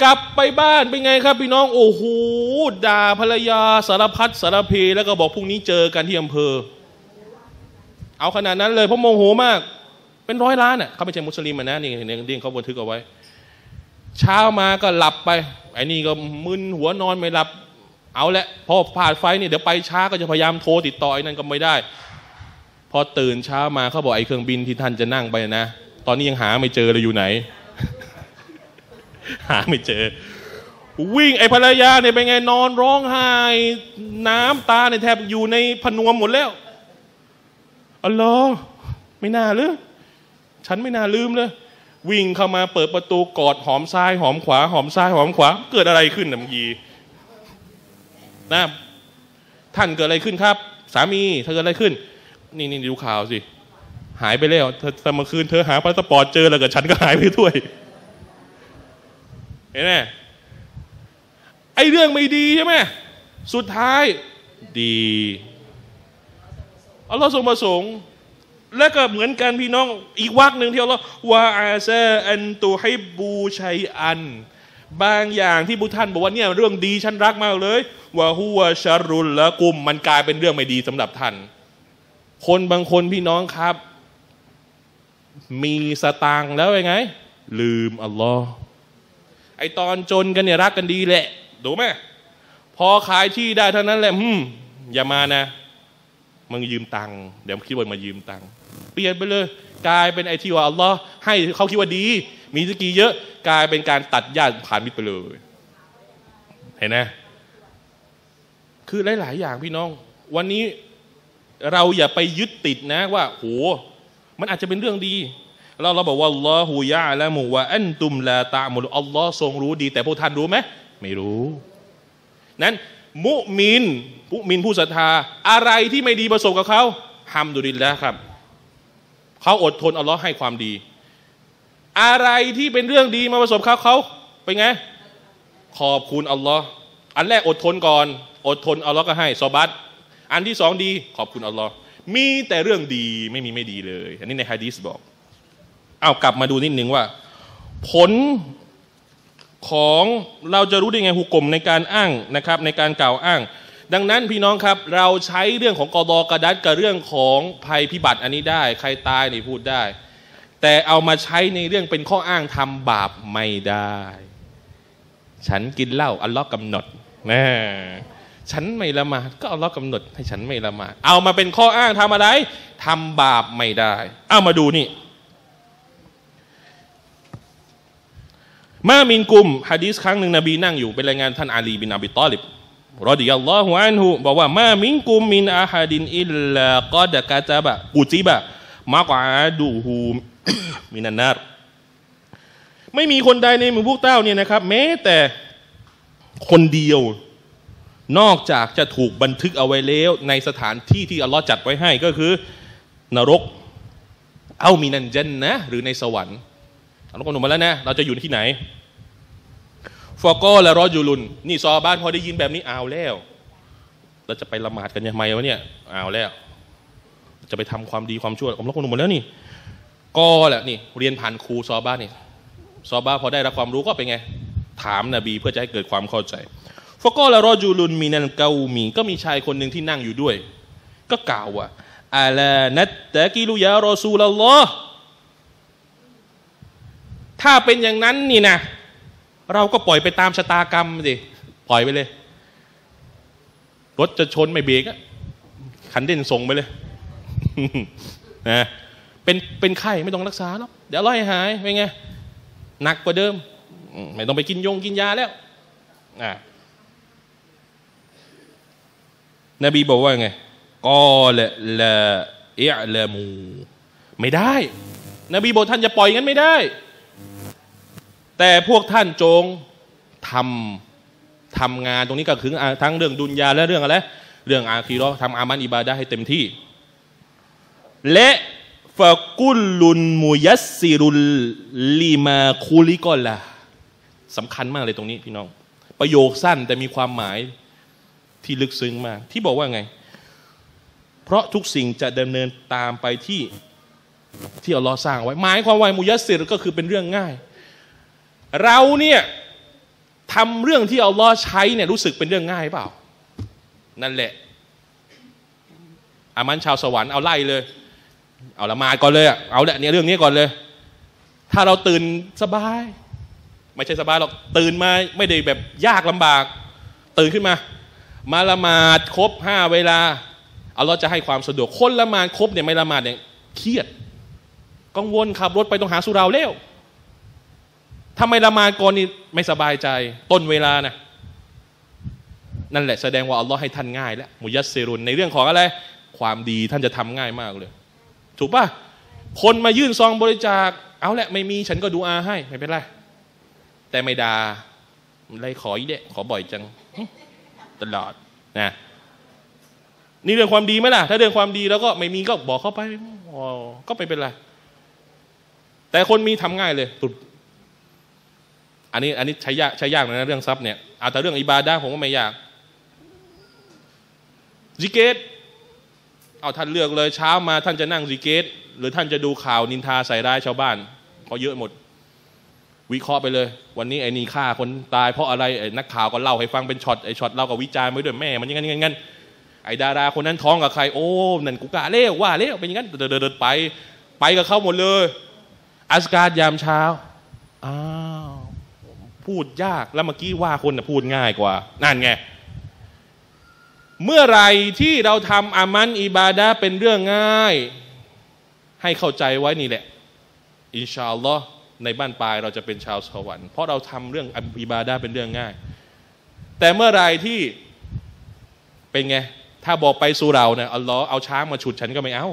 กลับไปบ้านเป็นไงครับพี่น้องโอ้โหด่าภรรยาสารพัดสารเพแล้วก็บอกพรุ่งนี้เจอกันที่อำเภอเอาขนาดนั้นเลยเพราะโมโหมากเป็นร้อยล้านอ่ะเขาไม่ใช่มุสลิมนะนี่เนี่ยดิ้งเขาบันทึกเอาไว้เช้ามาก็หลับไปไอ้นี่ก็มึนหัวนอนไม่หลับ เอาละพอผ่านไฟเนี่ยเดี๋ยวไปช้าก็จะพยายามโทรติดต่อไอ้นั่นก็ไม่ได้พอตื่นเช้ามาเขาบอกไอ้เครื่องบินที่ท่านจะนั่งไปนะตอนนี้ยังหาไม่เจอเลยอยู่ไหน หาไม่เจอวิ่งไอ้ภรรยาเนี่ยเป็นไงนอนร้องไห้น้ำตาเนี่ยแทบอยู่ในผนวมหมดแล้วอ๋อเหรอไม่น่าเลยฉันไม่น่าลืมเลยวิ่งเข้ามาเปิดประตูกอดหอมซ้ายหอมขวาหอมซ้ายหอมขวาเกิดอะไรขึ้นน้ำยีนะท่านเกิดอะไรขึ้นครับสามีเธอเกิดอะไรขึ้นนี่นี่ดูข่าวสิหายไปแล้วเธอแต่เมื่อคืนเธอหาพาสปอร์ตเจอแล้วกับฉันก็หายไปด้วยเห็นไหมไอ้เรื่องไม่ดีใช่ไหมสุดท้ายดีอัลลอฮฺทรงประสงค์และก็เหมือนกันพี่น้องอีกวรรคหนึ่งที่อัลลอฮฺวะอาซาอันตุฮิบบูชัยอันบางอย่างที่บุท่านบอกว่าเนี่ยเรื่องดีฉันรักมากเลยวะฮุวะชารุลละกุมมันกลายเป็นเรื่องไม่ดีสำหรับท่านคนบางคนพี่น้องครับมีสตางค์แล้วไงลืมอัลลอฮ์ไอตอนจนกันเนี่ยรักกันดีแหละถูกไหมพอขายที่ได้เท่านั้นแหละอืมอย่ามานะมึงยืมตังค์เดี๋ยวคิดว่ามายืมตังค์เปลี่ยนไปเลยกลายเป็นไอที่ว่าอัลลอฮ์ให้เขาคิดว่าดีมีสกีเยอะกลายเป็นการตัดญาติผ่านมิตรไปเลยเห็นไหมคือหลายๆอย่างพี่น้องวันนี้เราอย่าไปยึดติดนะว่าโหมันอาจจะเป็นเรื่องดีเราเราบอกว่าอัลลอฮฺยะละมูวะอันตุมลาตะมุลอัลลอฮ์ทรงรู้ดีแต่พวกท่านรู้ไหมไม่รู้นั้นมุมินมุมินผู้ศรัทธาอะไรที่ไม่ดีประสบกับเขาฮัมดุลิลละห์ครับเขาอดทนอัลลอฮ์ให้ความดีอะไรที่เป็นเรื่องดีมาประสบเขาเขาเป็นไงขอบคุณอัลลอฮ์อันแรกอดทนก่อนอดทนอัลลอฮ์ก็ให้ซอบัตอันที่สองดีขอบคุณอัลลอฮ์มีแต่เรื่องดีไม่มีไม่ดีเลยอันนี้ในฮะดีษบอกเอากลับมาดูนิดนึงว่าผลของเราจะรู้ได้ไงหุกกลมในการอ้างนะครับในการกล่าวอ้างดังนั้นพี่น้องครับเราใช้เรื่องของกอฎอกระดัดกับเรื่องของภัยพิบัติอันนี้ได้ใครตายนี่พูดได้แต่เอามาใช้ในเรื่องเป็นข้ออ้างทำบาปไม่ได้ฉันกินเหล้าอัลลอฮ์กำหนดนะฉันไม่ละหมาดก็อัลลอฮ์กำหนดให้ฉันไม่ละหมาดเอามาเป็นข้ออ้างทำอะไรทำบาปไม่ได้เอามาดูนี่มามินกุมฮะดีษครั้งหนึ่งนบีนั่งอยู่เป็นรายงานท่านอาลีบินอบีฏอลิบรอฎิยัลลอฮุอันฮุบอกว่ามามินกุมมินอาฮะดินอิลลากอดกะตะบะกุติบะมักอาดูฮูมินันนาร์ไม่มีคนใดในหมู่พวกเจ้าเนี่ยนะครับแม้แต่คนเดียวนอกจากจะถูกบันทึกเอาไว้แล้วในสถานที่ที่อัลลอฮ์จัดไว้ให้ก็คือนรกเอามีนันจันนะหรือในสวรรค์เรากำหนดมาแล้วนะเราจะอยู่ที่ไหนฟอกอและรอจูลุนนี่ซอบ้านพอได้ยินแบบนี้เอาแล้วเราจะไปละหมาดกันยังไงวะเนี่ยเอาแล้วจะไปทำความดีความชั่วเรากำหนดมาแล้วนี่ก็แหละนี่เรียนผ่านครูซอบ้านนี่ซอบ้านพอได้รับความรู้ก็เป็นไงถามนบีเพื่อจะให้เกิดความเข้าใจฟะกอละรอจุลุนมีนันเกามีก็มีชายคนหนึ่งที่นั่งอยู่ด้วยก็กล่าวว่าอาลานัตตะกิลุยารอซูลัลลอฮ์ถ้าเป็นอย่างนั้นนี่นะเราก็ปล่อยไปตามชะตากรรมสิปล่อยไปเลยรถจะชนไม่เบรกคันเด่นส่งไปเลย นะเป็นเป็นไข้ไม่ต้องรักษาหรอกเดี๋ยวร้อยหายเป็นไงหนักกว่าเดิมไม่ต้องไปกินยงกินยาแล้วอ่านบีบอกว่าไงกอละละเอะละมูไม่ได้นบีบอกท่านจะปล่อยงั้นไม่ได้แต่พวกท่านจงทำทำงานตรงนี้ก็คือทั้งเรื่องดุนยาและเรื่องอะไรเรื่องอาคีเราะห์ทำอามันอิบาดะห์ให้เต็มที่และฟะกุลลุนมุยัสซิรุลลิมาคุลิกอละสำคัญมากเลยตรงนี้พี่น้องประโยคสั้นแต่มีความหมายที่ลึกซึ้งมากที่บอกว่าไงเพราะทุกสิ่งจะดำเนินตามไปที่ที่อัลลอฮ์สร้างไว้หมายความว่ามุยัสซิรก็คือเป็นเรื่องง่ายเราเนี่ยทำเรื่องที่อัลลอฮ์ใช้เนี่ยรู้สึกเป็นเรื่องง่ายเปล่านั่นแหละอามันชาวสวรรค์เอาไล่เลยเอาละมาก่อนเลยเอาละเนี่ยเรื่องนี้ก่อนเลยถ้าเราตื่นสบายไม่ใช่สบายหรอกตื่นมาไม่ได้แบบยากลำบากตื่นขึ้นมา มาละหมาดครบห้าเวลาอัลลอฮ์จะให้ความสะดวกคนละหมาดครบเนี่ยไม่ละหมาดเนี่ยเครียดกังวลขับรถไปต้องหาสุราเร็วถ้าไม่ละหมาดก่อนนี่ไม่สบายใจต้นเวลานะนั่นแหละแสดงว่าอัลลอฮ์ให้ท่านง่ายแล้วมุยัสซิรุนในเรื่องของอะไรความดีท่านจะทำง่ายมากเลยถูกป่ะคนมายื่นซองบริจาคเอาแหละไม่มีฉันก็ดูอาให้ไม่เป็นไรแต่ไม่ด่าอะไรขออีเดะขอบ่อยจังตลอดนะนี่เรื่องความดีไหมล่ะถ้าเรื่องความดีแล้วก็ไม่มีก็บอกเข้าไปอ๋อก็ไม่เป็นไรแต่คนมีทำง่ายเลยตุดอันนี้อันนี้ใช้ยากใช้ยากเลยนะเรื่องทรัพย์เนี่ยเอาแต่เรื่องอิบาดะห์ผมว่าไม่ยากซิเกตเอาท่านเลือกเลยเช้ามาท่านจะนั่งซิเกตหรือท่านจะดูข่าวนินทาใส่ร้ายชาวบ้านเขาเยอะหมดวิเคราะห์ไปเลยวันนี้ไอ้นี่ฆ่าคนตายเพราะอะไรไอ้นักข่าวก็เล่าให้ฟังเป็นช็อตไอ้ช็อตเล่ากับวิจารณ์ไปด้วยแม่มันอย่างนั้นอย่างนั้นไอ้ดาราคนนั้นท้องกับใครโอ้นั่นกูกะเล่ว่าเล่เป็นอย่างนั้นเดินเดินไปไปกับเขาหมดเลยอัสการยามเช้าอ้าวพูดยากแล้วเมื่อกี้ว่าคนพูดง่ายกว่านั่นไงเมื่อไรที่เราทำอามันอิบาดะเป็นเรื่องง่ายให้เข้าใจไว้นี่แหละอินชาอัลลอฮ์ในบ้านปลายเราจะเป็นชาวสวรรค์เพราะเราทำเรื่องอิบาดะเป็นเรื่องง่ายแต่เมื่อไรที่เป็นไงถ้าบอกไปสู่เราเนี่ยอัลลอฮ์เอาช้างมาฉุดฉันก็ไม่เอา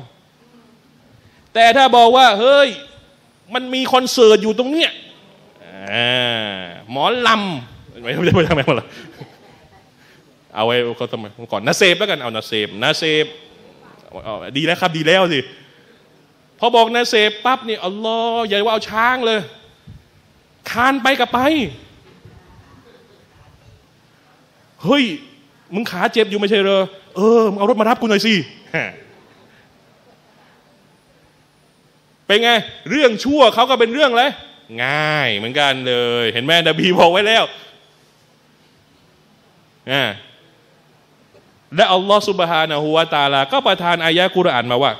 แต่ถ้าบอกว่าเฮ้ยมันมีคอนเสิร์ตอยู่ตรงเนี้ยหมอลำไม่ได้ไม่ได้ไม่ได้เอาไว้เขาทำไมก่อนนาเซฟแล้วกันเอานาเซฟนาเซฟดีแล้วครับดีแล้วสิพอบอกนาเซฟปั๊บนี่อัลลอฮ์อย่าว่าเอาช้างเลยคานไปกับไปเฮ้ยมึงขาเจ็บอยู่ไม่ใช่เหรอเออมึงเอารถมารับกูหน่อยสิเป็นไงเรื่องชั่วเขาก็เป็นเรื่องเลยง่ายเหมือนกันเลยเห็นไหมนบีบอกไว้แล้วนะและอัลลอฮฺซุบฮานะฮูวะตะอาลาก็ประทานอายะกุรอานมาว่า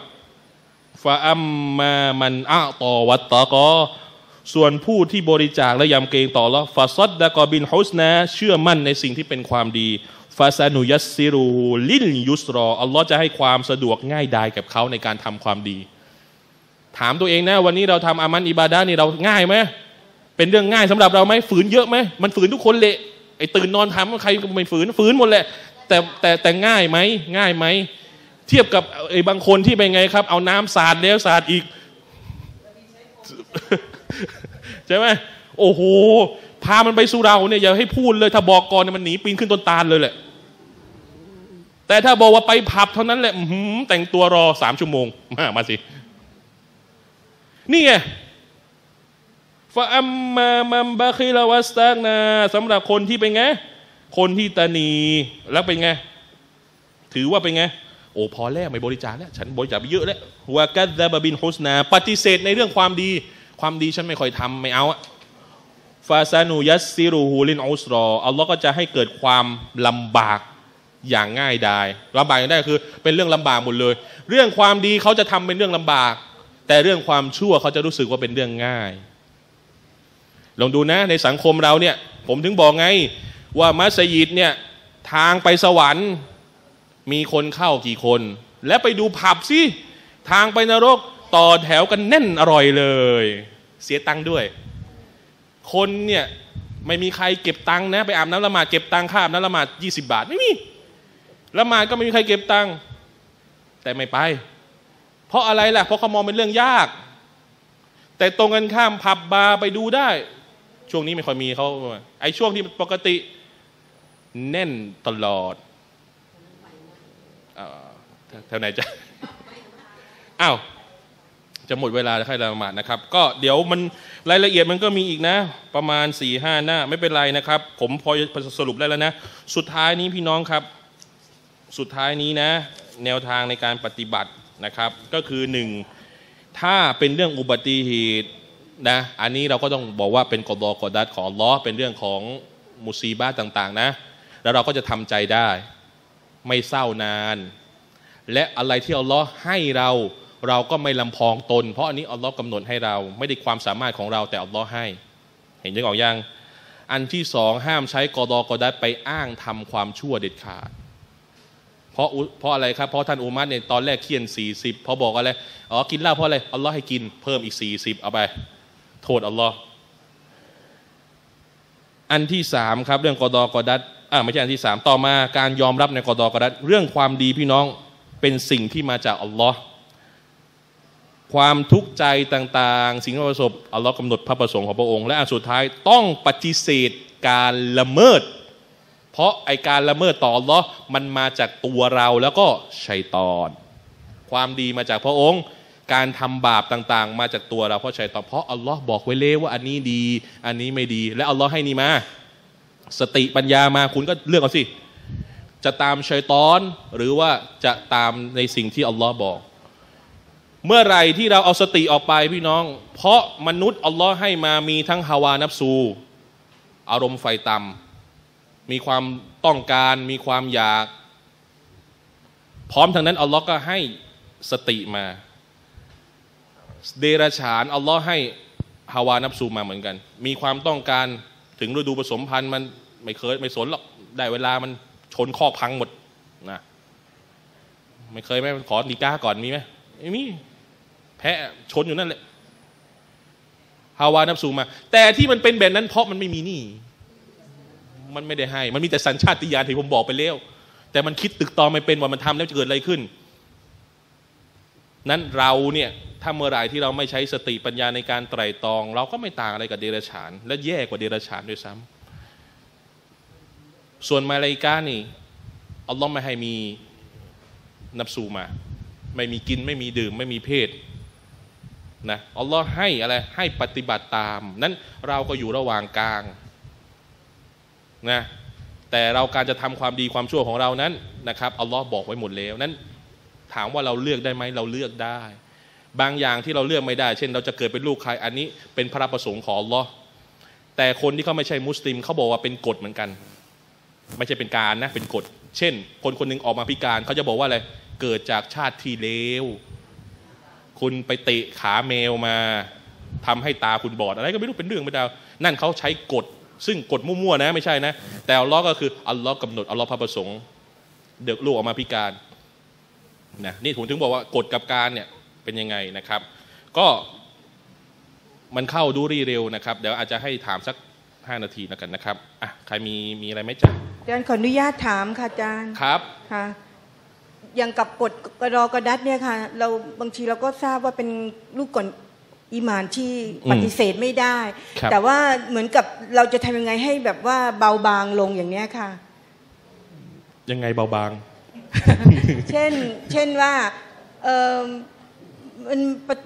ฟาอัมมามันอะตอวัตตะกอส่วนผู้ที่บริจาคและยำเกรงต่ออัลลอฮฺฟาซัดดะกอบิลฮุสนะเชื่อมั่นในสิ่งที่เป็นความดีฟาซานุยัสซิรูลิลยุสรออัลลอฮฺจะให้ความสะดวกง่ายดายกับเขาในการทำความดีถามตัวเองนะวันนี้เราทำอามันอิบาดะห์นี่เราง่ายไหมเป็นเรื่องง่ายสำหรับเราไหมฝืนเยอะไหมมันฝืนทุกคนเละไอ้ตื่นนอนทำใครไม่ฝืนฝืนหมดแหละแต่แต่แต่ง่ายไหมง่ายไหมเทียบกับไอ้บางคนที่เป็นไงครับเอาน้ำสาดแล้วสาดอีกใช่ไหมโอ้โหพามันไปสู่เราเนี่ยอย่าให้พูดเลยถ้าบอกก่อนเนี่ยมันหนีปีนขึ้นต้นตาลเลยแหละแต่ถ้าบอกว่าไปผับเท่านั้นแหละแต่งตัวรอสามชั่วโมงมามาสินี่ไงฟาอัมมามัมบะคิลวัสตักนาสำหรับคนที่เป็นไงคนที่ตะนีแล้วเป็นไงถือว่าเป็นไงโอ้พอแล้วไม่บริจาคแล้วฉันบริจาคไปเยอะแล้ววะกัซซะบะบิลฮุสนาปฏิเสธในเรื่องความดีความดีฉันไม่ค่อยทำไม่เอาฟาซานุยัสซิรุฮูลินอุสรออัลลอฮ์ก็จะให้เกิดความลำบากอย่างง่ายดายลำบากอย่างได้คือเป็นเรื่องลำบากหมดเลยเรื่องความดีเขาจะทำเป็นเรื่องลำบากแต่เรื่องความชั่วเขาจะรู้สึกว่าเป็นเรื่องง่ายลองดูนะในสังคมเราเนี่ยผมถึงบอกไงว่ามัสยิดเนี่ยทางไปสวรรค์มีคนเข้ากี่คนและไปดูผับสิทางไปนรกต่อแถวกันแน่นอร่อยเลยเสียตังค์ด้วยคนเนี่ยไม่มีใครเก็บตังค์นะไปอาบน้ำละหมาดเก็บตังค่าอาบน้ำละหมาดยี่สิบบาทไม่มีละหมาดก็ไม่มีใครเก็บตังค์แต่ไม่ไปเพราะอะไรล่ะเพราะเขามองเป็นเรื่องยากแต่ตรงกันข้ามผับบาร์ไปดูได้ช่วงนี้ไม่ค่อยมีเขาไอ้ช่วงที่ปกติแน่นตลอดแถวไหนจะอ้าวจะหมดเวลาแล้วค่อยละหมาดนะครับก็เดี๋ยวมันรายละเอียดมันก็มีอีกนะประมาณ สี่ห้า หน้าไม่เป็นไรนะครับผมพอสรุปได้แล้วนะสุดท้ายนี้พี่น้องครับสุดท้ายนี้นะแนวทางในการปฏิบัตินะครับก็คือหนึ่งถ้าเป็นเรื่องอุบัติเหตุนะอันนี้เราก็ต้องบอกว่าเป็นกอฎอ์กอดัรของอัลลอฮ์เป็นเรื่องของมุซีบะห์ต่างๆนะแล้วเราก็จะทำใจได้ไม่เศร้านานและอะไรที่อัลลอฮ์ให้เราเราก็ไม่ลำพองตนเพราะอันนี้อัลลอฮ์กำหนดให้เราไม่ได้ความสามารถของเราแต่อัลลอฮ์ให้เห็นยังออกยังอันที่สองห้ามใช้กอฎอ์กอดัรไปอ้างทำความชั่วเด็ดขาด เพราะเพราะอะไรครับเพราะท่านอุมัรเนี่ยตอนแรกเคี่ยนสี่สิบพอบอกอะไรอ๋อกินเหล้าเพราะอะไรอัลลอฮ์ให้กินเพิ่มอีกสี่สิบเอาไปโทษอัลลอฮ์อันที่สามครับเรื่องกอดอกอดัดอ่าไม่ใช่อันที่สามต่อมาการยอมรับในกอดอกอดัดเรื่องความดีพี่น้องเป็นสิ่งที่มาจากอัลลอฮ์ความทุกข์ใจต่างๆสิ่งที่ประสบอัลลอฮ์กำหนดพระประสงค์ของพระองค์และอันสุดท้ายต้องปฏิเสธการละเมิดเพราะไอการละเมิดต่ออัลลอฮ์มันมาจากตัวเราแล้วก็ชัยฏอนความดีมาจากพระองค์การทำบาปต่างๆมาจากตัวเราเพราะชัยฏอนเพราะอัลลอฮ์บอกไว้แล้วว่าอันนี้ดีอันนี้ไม่ดีและอัลลอฮ์ให้นี่มาสติปัญญามาคุณก็เลือกเอาสิจะตามชัยฏอนหรือว่าจะตามในสิ่งที่อัลลอฮ์บอกเมื่อไรที่เราเอาสติออกไปพี่น้องเพราะมนุษย์อัลลอฮ์ให้มามีทั้งฮาวานัฟซูอารมณ์ไฟต่ำมีความต้องการมีความอยากพร้อมทางนั้นอัลลอฮ์ก็ให้สติมาเดรัจฉานอัลลอฮ์ให้ฮาวานัฟซูมาเหมือนกันมีความต้องการถึงฤดูผสมพันธุ์มันไม่เคยไม่สนหรอกได้เวลามันชนคอกพังหมดนะไม่เคยไหมขอดีก้าก่อนมีไหมไม่มีแพะชนอยู่นั่นแหละฮาวานัฟซูมาแต่ที่มันเป็นแบบนั้นเพราะมันไม่มีนี่มันไม่ได้ให้มันมีแต่สัญชาติญาณที่ผมบอกไปแล้วแต่มันคิดตึกตองไม่เป็นว่ามันทำแล้วจะเกิดอะไรขึ้นนั้นเราเนี่ยถ้าเมื่อไหร่ที่เราไม่ใช้สติปัญญาในการไตร่ตรองเราก็ไม่ต่างอะไรกับเดรัจฉานและแย่กว่าเดรัจฉานด้วยซ้ำส่วนมาลาอิกะห์นี่อัลลอฮ์ไม่ให้มีนับสูมาไม่มีกินไม่มีดื่มไม่มีเพศนะอัลลอฮ์ให้อะไรให้ปฏิบัติตามนั้นเราก็อยู่ระหว่างกลางนะแต่เราการจะทำความดีความชั่วของเรานั้นนะครับอัลลอฮ์บอกไว้หมดแล้วนั้นถามว่าเราเลือกได้ไหมเราเลือกได้บางอย่างที่เราเลือกไม่ได้เช่นเราจะเกิดเป็นลูกใครอันนี้เป็นพระประสงค์ของอัลลอฮ์แต่คนที่เขาไม่ใช่มุสลิมเขาบอกว่าเป็นกฎเหมือนกันไม่ใช่เป็นการนะเป็นกฎเช่นคนคนนึงออกมาพิการเขาจะบอกว่าอะไรเกิดจากชาติที่เลวคุณไปเตะขาแมวมาทำให้ตาคุณบอดอะไรก็ไม่รู้เป็นเรื่องไม่ได้นั่นเขาใช้กฎซึ่งกฎมั่วๆนะไม่ใช่นะแต่อัลลอฮ์ก็คืออัลลอฮ์กำหนดอัลลอฮ์พระประสงค์เด็กลูกออกมาพิการนะนี่ผมถึงบอกว่ากฎกับการเนี่ยเป็นยังไงนะครับก็มันเข้าดูรีเร็วนะครับเดี๋ยวอาจจะให้ถามสักห้านาทีแล้วกันนะครับอ่ะใครมีมีอะไรไหมจ๊ะอาจารย์ขออนุญาตถามค่ะอาจารย์ครับค่ะอย่างกับกฎกระดอกระดัดเนี่ยค่ะเราบางทีเราก็ทราบว่าเป็นลูกก่อนอิหม่านที่ปฏิเสธไม่ได้แต่ว่าเหมือนกับเราจะทำยังไงให้แบบว่าเบาบางลงอย่างนี้ค่ะยังไงเบาบาง เช่นเช่นว่าเออมัน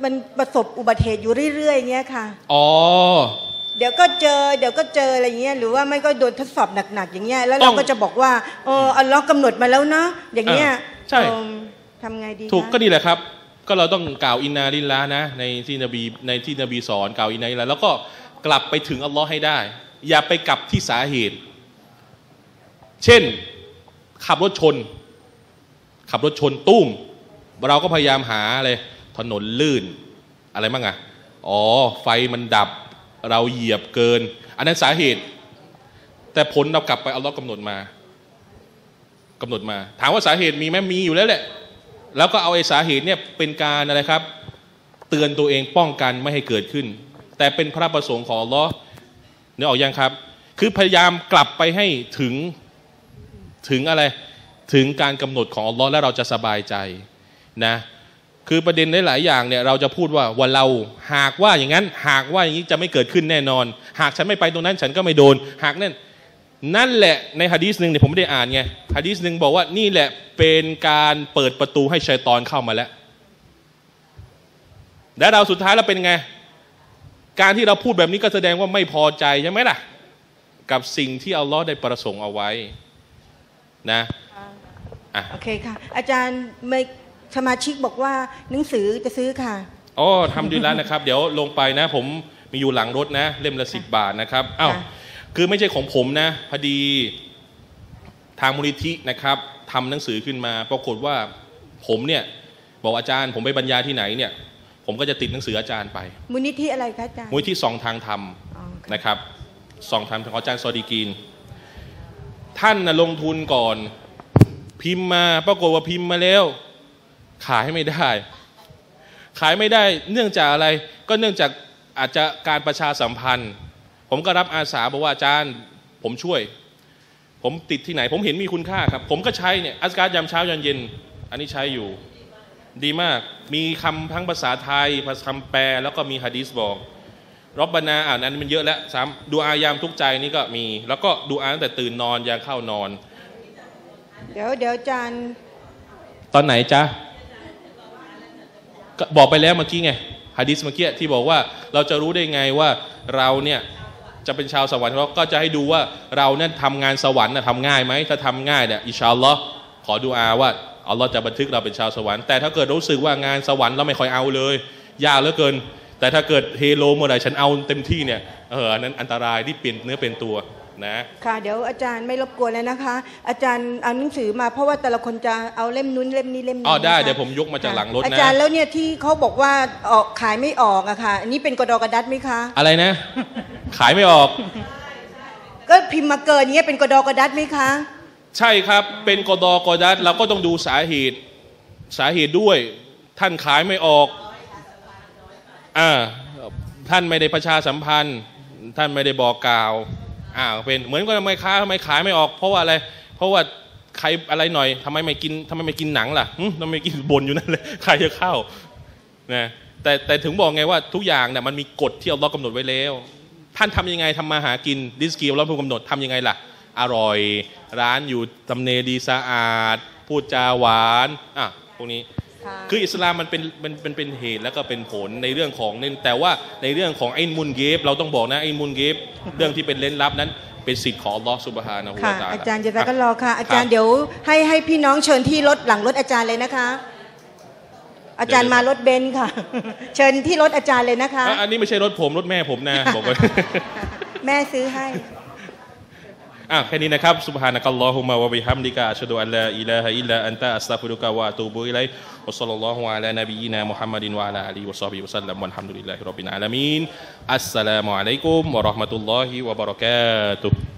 มันประสบอุบัติเหตุอยู่เรื่อยๆเงี้ยค่ะอ๋อเดี๋ยวก็เจอเดี๋ยวก็เจออะไรเงี้ยหรือว่าไม่ก็โดนทดสอบหนักๆอย่างเงี้ยแล้วเราก็จะบอกว่าอ๋ออัลลอฮ์กำหนดมาแล้วนะอย่างเงี้ยใช่ทำไงดีถูกก็นี่แหละครับก็เราต้องกล่าวอินนาลิลลาห์นะในที่นบีในที่นบีสอนกล่าวอินนาลิลลาห์แล้วก็กลับไปถึงอัลลอฮ์ให้ได้อย่าไปกลับที่สาเหตุเช่นขับรถชนขับรถชนตุ้มเราก็พยายามหาอะไรถนนลื่นอะไรบ้างอะอ๋อไฟมันดับเราเหยียบเกินอันนั้นสาเหตุแต่ผลเรากลับไปอัลลอฮ์กำหนดมากำหนดมาถามว่าสาเหตุมีไหมมีอยู่แล้วแหละแล้วก็เอาไอ้สาเหตุเนี่ยเป็นการอะไรครับเตือนตัวเองป้องกันไม่ให้เกิดขึ้นแต่เป็นพระประสงค์ของอัลลอฮ์เนี่ยออกยังครับคือพยายามกลับไปให้ถึงถึงอะไรถึงการกำหนดของอัลลอฮ์แล้วเราจะสบายใจนะคือประเด็นหลายอย่างเนี่ยเราจะพูดว่าว่าเราหากว่าอย่างนั้นหากว่าอย่างนี้จะไม่เกิดขึ้นแน่นอนหากฉันไม่ไปตรงนั้นฉันก็ไม่โดนหากนั่นนั่นแหละในหะดีษหนึ่งเนี่ยผมไม่ได้อ่านไงหะดีษหนึ่งบอกว่านี่แหละเป็นการเปิดประตูให้ชัยฏอนเข้ามาแล้วและเราสุดท้ายเราเป็นไงการที่เราพูดแบบนี้ก็แสดงว่าไม่พอใจใช่ไหมล่ะกับสิ่งที่อัลลอฮ์ได้ประสงค์เอาไว้นะโอเคค่ะอาจารย์สมาชิกบอกว่าหนังสือจะซื้อค่ะอ๋อทำดีแล้วนะครับเดี๋ยวลงไปนะผมมีอยู่หลังรถนะเล่มละสิบบาทนะครับอ้าวคือไม่ใช่ของผมนะพอดีทางมูลนิธินะครับทำหนังสือขึ้นมาปรากฏว่าผมเนี่ยบอกอาจารย์ผมไปบรรยายที่ไหนเนี่ยผมก็จะติดหนังสืออาจารย์ไปมูลนิธิอะไรคะอาจารย์มูลนิธิสองทางธรรมนะครับสองทางของอาจารย์ซอดีกีนท่านลงทุนก่อน พิมพ์มาปรากฏว่าพิมพ์มาแล้วขายไม่ได้ขายไม่ได้เนื่องจากอะไรก็เนื่องจากอาจจะการประชาสัมพันธ์ผมก็รับอาสาบอกว่าอาจารย์ผมช่วยผมติดที่ไหนผมเห็นมีคุณค่าครับผมก็ใช้เนี่ยอัสการยามเช้ายามเย็นอันนี้ใช้อยู่ดีมากมีคำทั้งภาษาไทยภาษาคำแปลแล้วก็มีฮะดีษบอกร็อบบานาอ่านนั้นมันเยอะแล้วสามดูอายามทุกใจนี่ก็มีแล้วก็ดูอาตั้งแต่ตื่นนอนยันเข้านอนเดี๋ยวเดี๋ยวอาจารย์ตอนไหนจ๊ะบอกไปแล้วเมื่อกี้ไงฮะดีษเมื่อกี้ที่บอกว่าเราจะรู้ได้ไงว่าเราเนี่ยจะเป็นชาวสวรรค์เราก็จะให้ดูว่าเราเนี่ยทำงานสวรรค์นะทำง่ายไหมถ้าทำง่ายเนี่ยอินชาอัลลอฮ์ขอดูอาว่าอัลลอฮ์จะบันทึกเราเป็นชาวสวรรค์แต่ถ้าเกิดรู้สึกว่างานสวรรค์เราไม่ค่อยเอาเลยยากเหลือเกินแต่ถ้าเกิดเฮโลเมื่อไหร่ฉันเอาเต็มที่เนี่ยเออนั้นอันตรายที่เปลี่ยนเนื้อเป็นตัวนะค่ะเดี๋ยวอาจารย์ไม่รบกวนแล้วนะคะอาจารย์เอาหนังสือมาเพราะว่าแต่ละคนจะเอาเล่มนู้นเล่มนี้เล่มนี้อ๋อได้เดี๋ยวผมยกมาจากหลังรถนะอาจารย์แล้วเนี่ยที่เขาบอกว่าออกขายไม่ออกอะค่ะอันนี้เป็นกระดอกกระดัดไหมคะอะไรนะขายไม่ออกก็พิมพ์มาเกินเงี้ยเป็นกระดอกกระดัดไหมคะใช่ครับเป็นกอดอกอดัดเราก็ต้องดูสาเหตุสาเหตุด้วยท่านขายไม่ออกอ่าท่านไม่ได้ประชาสัมพันธ์ท่านไม่ได้บอกกล่าวอ่าเป็นเหมือนกับทำไมค้าทำไมขายไม่ออกเพราะว่าอะไรเพราะว่าใครอะไรหน่อยทำไมไม่กินทำไมไม่กินหนังล่ะทำไมกินบนอยู่นั่นเลยใครจะเข้านะแต่แต่ถึงบอกไงว่าทุกอย่างเนี่ยมันมีกฎที่อัลลอฮ์กำหนดไว้แล้วท่านทำยังไงทำมาหากินดิสกีอัลลอฮ์ผู้กำหนดทำยังไงล่ะอร่อยร้านอยู่ตำเนดีสะอาดพูดจาหวานอ่ะพวกนี้คืออิสลามมันเป็นมันเป็นเป็นเหตุแล้วก็เป็นผลในเรื่องของเน้นแต่ว่าในเรื่องของไอ้มุนเกฟเราต้องบอกนะไอ้มุนเกฟเรื่องที่เป็นเล่นลับนั้นเป็นสิทธิ์ของอัลลอฮฺซุบฮานะฮูวะตะอาลาอาจารย์จะรักกันรอค่ะอาจารย์เดี๋ยวให้ให้พี่น้องเชิญที่รถหลังรถอาจารย์เลยนะคะอาจารย์มารถเบนซ์ค่ะเชิญที่รถอาจารย์เลยนะคะอันนี้ไม่ใช่รถผมรถแม่ผมนะบอกว่าแม่ซื้อให้อ่ะแค่นี้นะครับ سبحانك اللهم وبحمدك أشهد أن لا إله إلا أنت أستغفرك وأتوب إليك وصلى الله على نبينا محمد وعلى آله وصحبه وسلم والحمد لله رب العالمين السلام عليكم ورحمة الله وبركاته